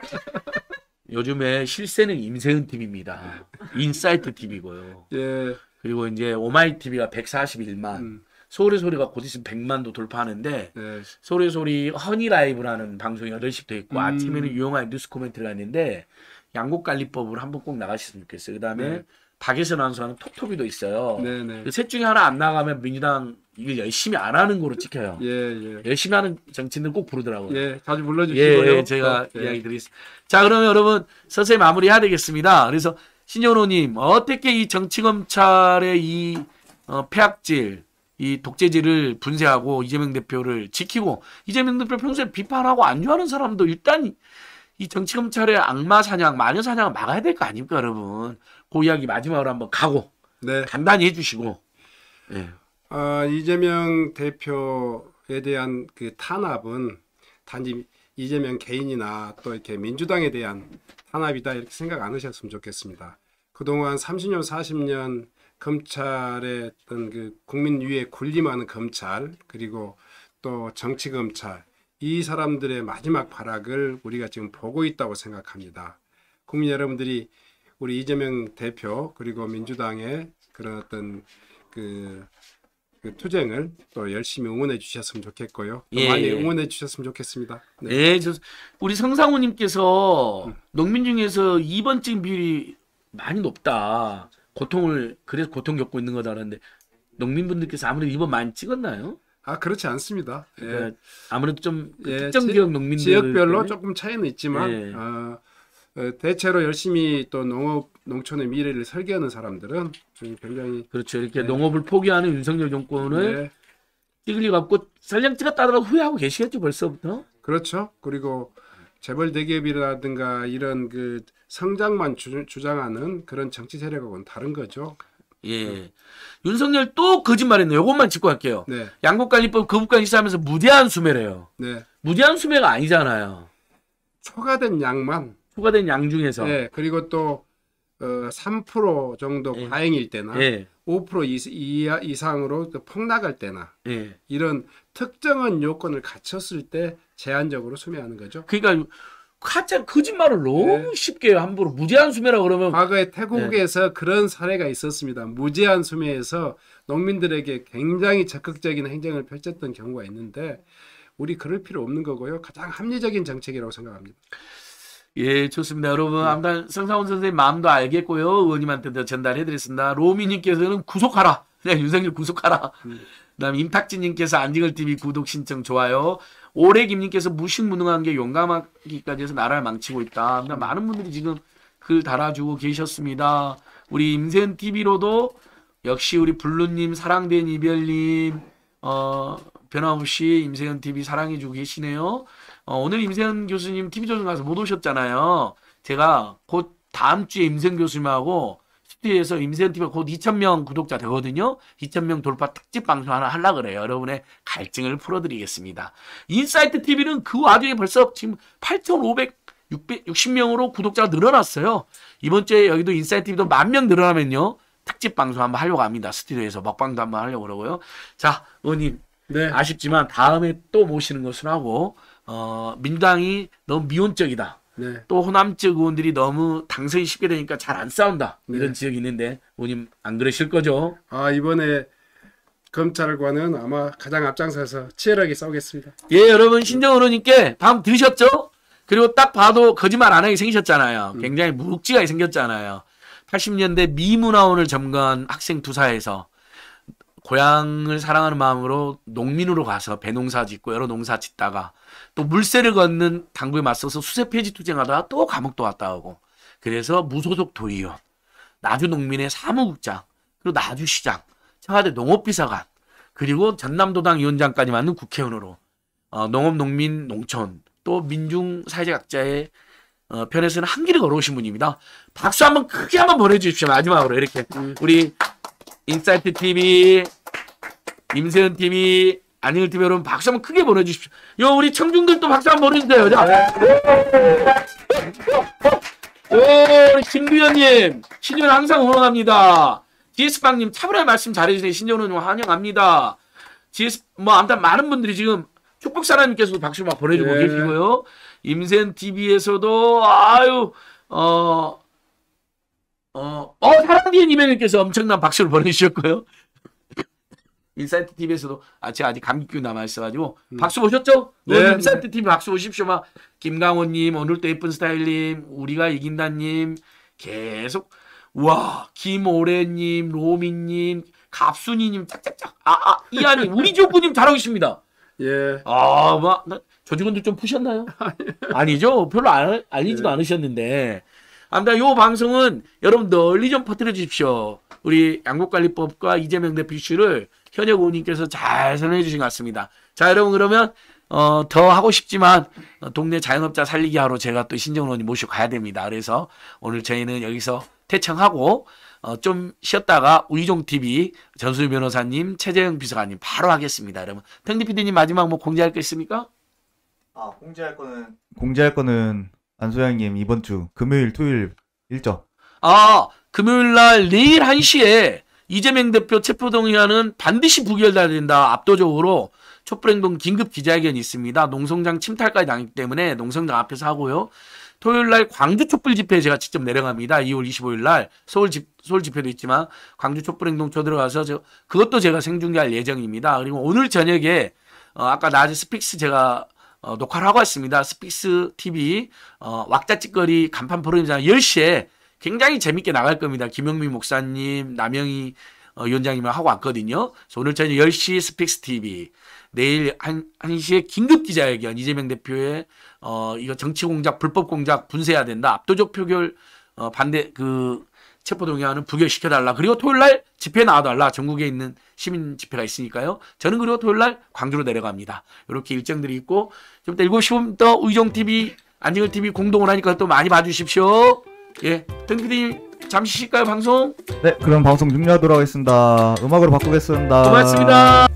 요즘에 실세는 임세은티비입니다. 인사이트티비고요. 예. 그리고 이제 오마이티비가 백사십일만. 음. 소리소리가 곧 있으면 백만도 돌파하는데 네. 소리소리 허니라이브라는 방송이 여덟 시부터 있고 음. 아침에는 유용한 뉴스 코멘트를 하는데 양곡관리법으로 한번 꼭 나가셨으면 좋겠어요. 그 다음에 네. 박예선 안수하는 톡톡이도 있어요. 네네. 셋 중에 하나 안 나가면 민주당 이게 열심히 안 하는 거로 찍혀요. 예, 예. 열심히 하는 정치인들 꼭 부르더라고요. 예, 자주 불러주시고요. 예, 예, 제가 예. 이야기 드리겠습니다. 자, 그러면 여러분 서서히 마무리해야 되겠습니다. 그래서 신정훈님 어떻게 이 정치검찰의 이 어, 폐악질, 이 독재질을 분쇄하고 이재명 대표를 지키고 이재명 대표 평소에 비판하고 안주하는 사람도 일단 이 정치검찰의 악마 사냥, 마녀 사냥을 막아야 될 거 아닙니까, 여러분? 그 이야기 마지막으로 한번 가고 네. 간단히 해주시고. 네. 어, 이재명 대표에 대한 그 탄압은 단지 이재명 개인이나 또 이렇게 민주당에 대한 탄압이다 이렇게 생각 안 하셨으면 좋겠습니다. 그동안 삼십 년, 사십 년 검찰의 어떤 그 국민 위에 군림하는 검찰 그리고 또 정치 검찰 이 사람들의 마지막 발악을 우리가 지금 보고 있다고 생각합니다. 국민 여러분들이 우리 이재명 대표 그리고 민주당의 그런 어떤 그, 그 투쟁을 또 열심히 응원해 주셨으면 좋겠고요. 또 예, 많이 응원해 주셨으면 좋겠습니다. 네, 예, 저, 우리 성상우님께서 음. 농민 중에서 입원증 비율이 많이 높다. 고통을 그래서 고통 겪고 있는 거다라는데 농민분들께서 아무래도 입원 많이 찍었나요? 아 그렇지 않습니다. 예. 그러니까 아무래도 좀 예, 특정 지역 농민들 지역별로 때문에? 조금 차이는 있지만 예. 어, 대체로 열심히 또 농업 농촌의 미래를 설계하는 사람들은 굉장히 그렇죠. 이렇게 예. 농업을 포기하는 윤석열 정권을 띠글리 예. 갖고 살량 찍었다더라 후회하고 계시겠죠 벌써부터. 그렇죠. 그리고 재벌 대기업이라든가 이런 그 성장만 주, 주장하는 그런 정치 세력하고는 다른 거죠. 예. 음. 윤석열 또 거짓말했네요. 요것만 짚고 갈게요. 네. 양곡관리법 거부권 시사하면서 무대한 수매래요. 네. 무대한 수매가 아니잖아요. 초과된 양만. 초과된 양 중에서. 네. 그리고 또 어, 삼 퍼센트 정도 예. 과잉일 때나 예. 오 퍼센트 이상으로 폭락할 때나 예. 이런 특정한 요건을 갖췄을 때 제한적으로 수매하는 거죠. 그러니까 가짜 거짓말을 너무 네. 쉽게 함부로 무제한 수매라 그러면 과거에 태국에서 네. 그런 사례가 있었습니다. 무제한 수매에서 농민들에게 굉장히 적극적인 행정을 펼쳤던 경우가 있는데 우리 그럴 필요 없는 거고요. 가장 합리적인 정책이라고 생각합니다. 예, 좋습니다. 여러분 네. 아무튼 성상훈 선생님 마음도 알겠고요. 의원님한테도 전달해드렸습니다. 로미님께서는 구속하라. 그냥 윤석열 구속하라. 음. 그다음 임탁진님께서 안진걸티비 구독 신청 좋아요. 오래김님께서 무식무능한 게 용감하기까지 해서 나라를 망치고 있다. 그러니까 많은 분들이 지금 글 달아주고 계셨습니다. 우리 임세은티비로도 역시 우리 블루님, 사랑된 이별님 어, 변함없이 임세은티비 사랑해주고 계시네요. 어, 오늘 임세은 교수님 티비조선 가서 못 오셨잖아요. 제가 곧 다음 주에 임세은 교수님하고 에서 임세은티비가 곧 이천 명 구독자 되거든요. 이천 명 돌파 특집 방송 하나 하려고 그래요. 여러분의 갈증을 풀어드리겠습니다. 인사이트티비는 그 와중에 벌써 지금 팔천오백육십 명으로 구독자가 늘어났어요. 이번 주에 여기도 인사이트티비도 만 명 늘어나면요. 특집 방송 한번 하려고 합니다. 스튜디오에서 먹방도 한번 하려고 그러고요. 자, 의원님 네. 아쉽지만 다음에 또 모시는 것으로 하고 어, 민당이 너무 미온적이다. 네. 또 호남 쪽 의원들이 너무 당선이 쉽게 되니까 잘 안 싸운다 이런 네. 지역이 있는데 의원님 안 그러실 거죠? 아 이번에 검찰과는 아마 가장 앞장서서 치열하게 싸우겠습니다. 예 여러분 신정훈 의원님께 밥 드셨죠? 그리고 딱 봐도 거짓말 안 하게 생기셨잖아요. 굉장히 묵직하게 생겼잖아요. 팔십 년대 미문화원을 점거한 학생 투사에서 고향을 사랑하는 마음으로 농민으로 가서 배농사 짓고 여러 농사 짓다가 또 물세를 걷는 당국에 맞서서 수세 폐지 투쟁하다가 또 감옥도 갔다 오고 그래서 무소속 도의원, 나주 농민의 사무국장, 그리고 나주시장, 청와대 농업비서관, 그리고 전남도당 위원장까지 맡는 국회의원으로 어, 농업, 농민, 농촌, 또 민중 사회자 각자의 어, 편에서는 한 길을 걸어오신 분입니다. 박수 한번 크게 한번 보내주십시오. 마지막으로 이렇게 우리 인사이트티비, 임세은티비, 안진걸티비 여러분 박수 한번 크게 보내주십시오. 요 우리 청중들 또 박수 한번 보내주세요. 자. 오, 우리 김두연님, 신정훈 항상 응원합니다. 지에스빵님 차분한 말씀 잘해주세요. 신정훈 환영합니다. 지에스 뭐 아무튼 많은 분들이 지금 축복사람님께서도 박수 막 보내주고 예. 계시고요. 임세은티비에서도 아유 어. 어, 어 사랑디엔 이메일님께서 엄청난 박수를 보내주셨고요. 인사이트티비에서도 아직 아직 감기균 남아있어가지고 음. 박수 보셨죠? 네. 인사이트티비 박수 보십시오. 막 김강호님, 오늘도 예쁜 스타일님, 우리가 이긴다님, 계속 와 김오래님, 로미님, 갑순이님, 짝짝짝, 아아 이하님, 우리 조부님 잘하고 있습니다. 예. 아, 막 조직원들 좀 푸셨나요? 아니죠. 별로 안, 알리지도 예. 않으셨는데. 아무튼 요 방송은 여러분 널리 좀 퍼뜨려 주십시오. 우리 양국관리법과 이재명 대표 이슈를 현역 의원님께서 잘 설명해 주신 것 같습니다. 자, 여러분 그러면 어, 더 하고 싶지만 어, 동네 자영업자 살리기 하러 제가 또 신정훈 의원님 모시고 가야 됩니다. 그래서 오늘 저희는 여기서 퇴청하고 어, 좀 쉬었다가 우이종티비 전수미 변호사님, 최재형 비서관님 바로 하겠습니다. 여러분 탱디피디님 마지막 뭐 공지할 거 있습니까? 아, 공지할 거는 공지할 거는 안소양님 이번 주 금요일 토요일 일정. 아, 금요일날 내일 한 시에 이재명 대표 체포동의안은 반드시 부결돼야 된다. 압도적으로 촛불행동 긴급 기자회견이 있습니다. 농성장 침탈까지 당했기 때문에 농성장 앞에서 하고요. 토요일날 광주 촛불 집회에 제가 직접 내려갑니다. 이월 이십오일날 서울, 집, 서울 집회도 있지만 광주 촛불행동 쳐들어가서 저, 그것도 제가 생중계할 예정입니다. 그리고 오늘 저녁에 어, 아까 낮에 스픽스 제가 어, 녹화를 하고 왔습니다. 스픽스티비 어, 왁자짓거리 간판 프로그램장 열 시에 굉장히 재밌게 나갈 겁니다. 김영민 목사님, 남영희 어, 위원장님하고 하고 왔거든요. 그래서 오늘 저녁 열 시 스픽스티비, 내일 한, 한 시에 긴급 기자회견, 이재명 대표의 어, 이거 정치 공작, 불법 공작 분쇄해야 된다. 압도적 표결 어, 반대 그 체포동의안은 부결시켜달라. 그리고 토요일날 집회 나와달라. 전국에 있는 시민 집회가 있으니까요. 저는 그리고 토요일날 광주로 내려갑니다. 이렇게 일정들이 있고 좀 이따 일곱 시부터 의정티비, 안진걸티비 공동을 하니까 또 많이 봐주십시오. 예, 땡피디 잠시 쉴까요 방송? 네, 그럼 방송 종료하도록 하겠습니다. 음악으로 바꾸겠습니다. 고맙습니다.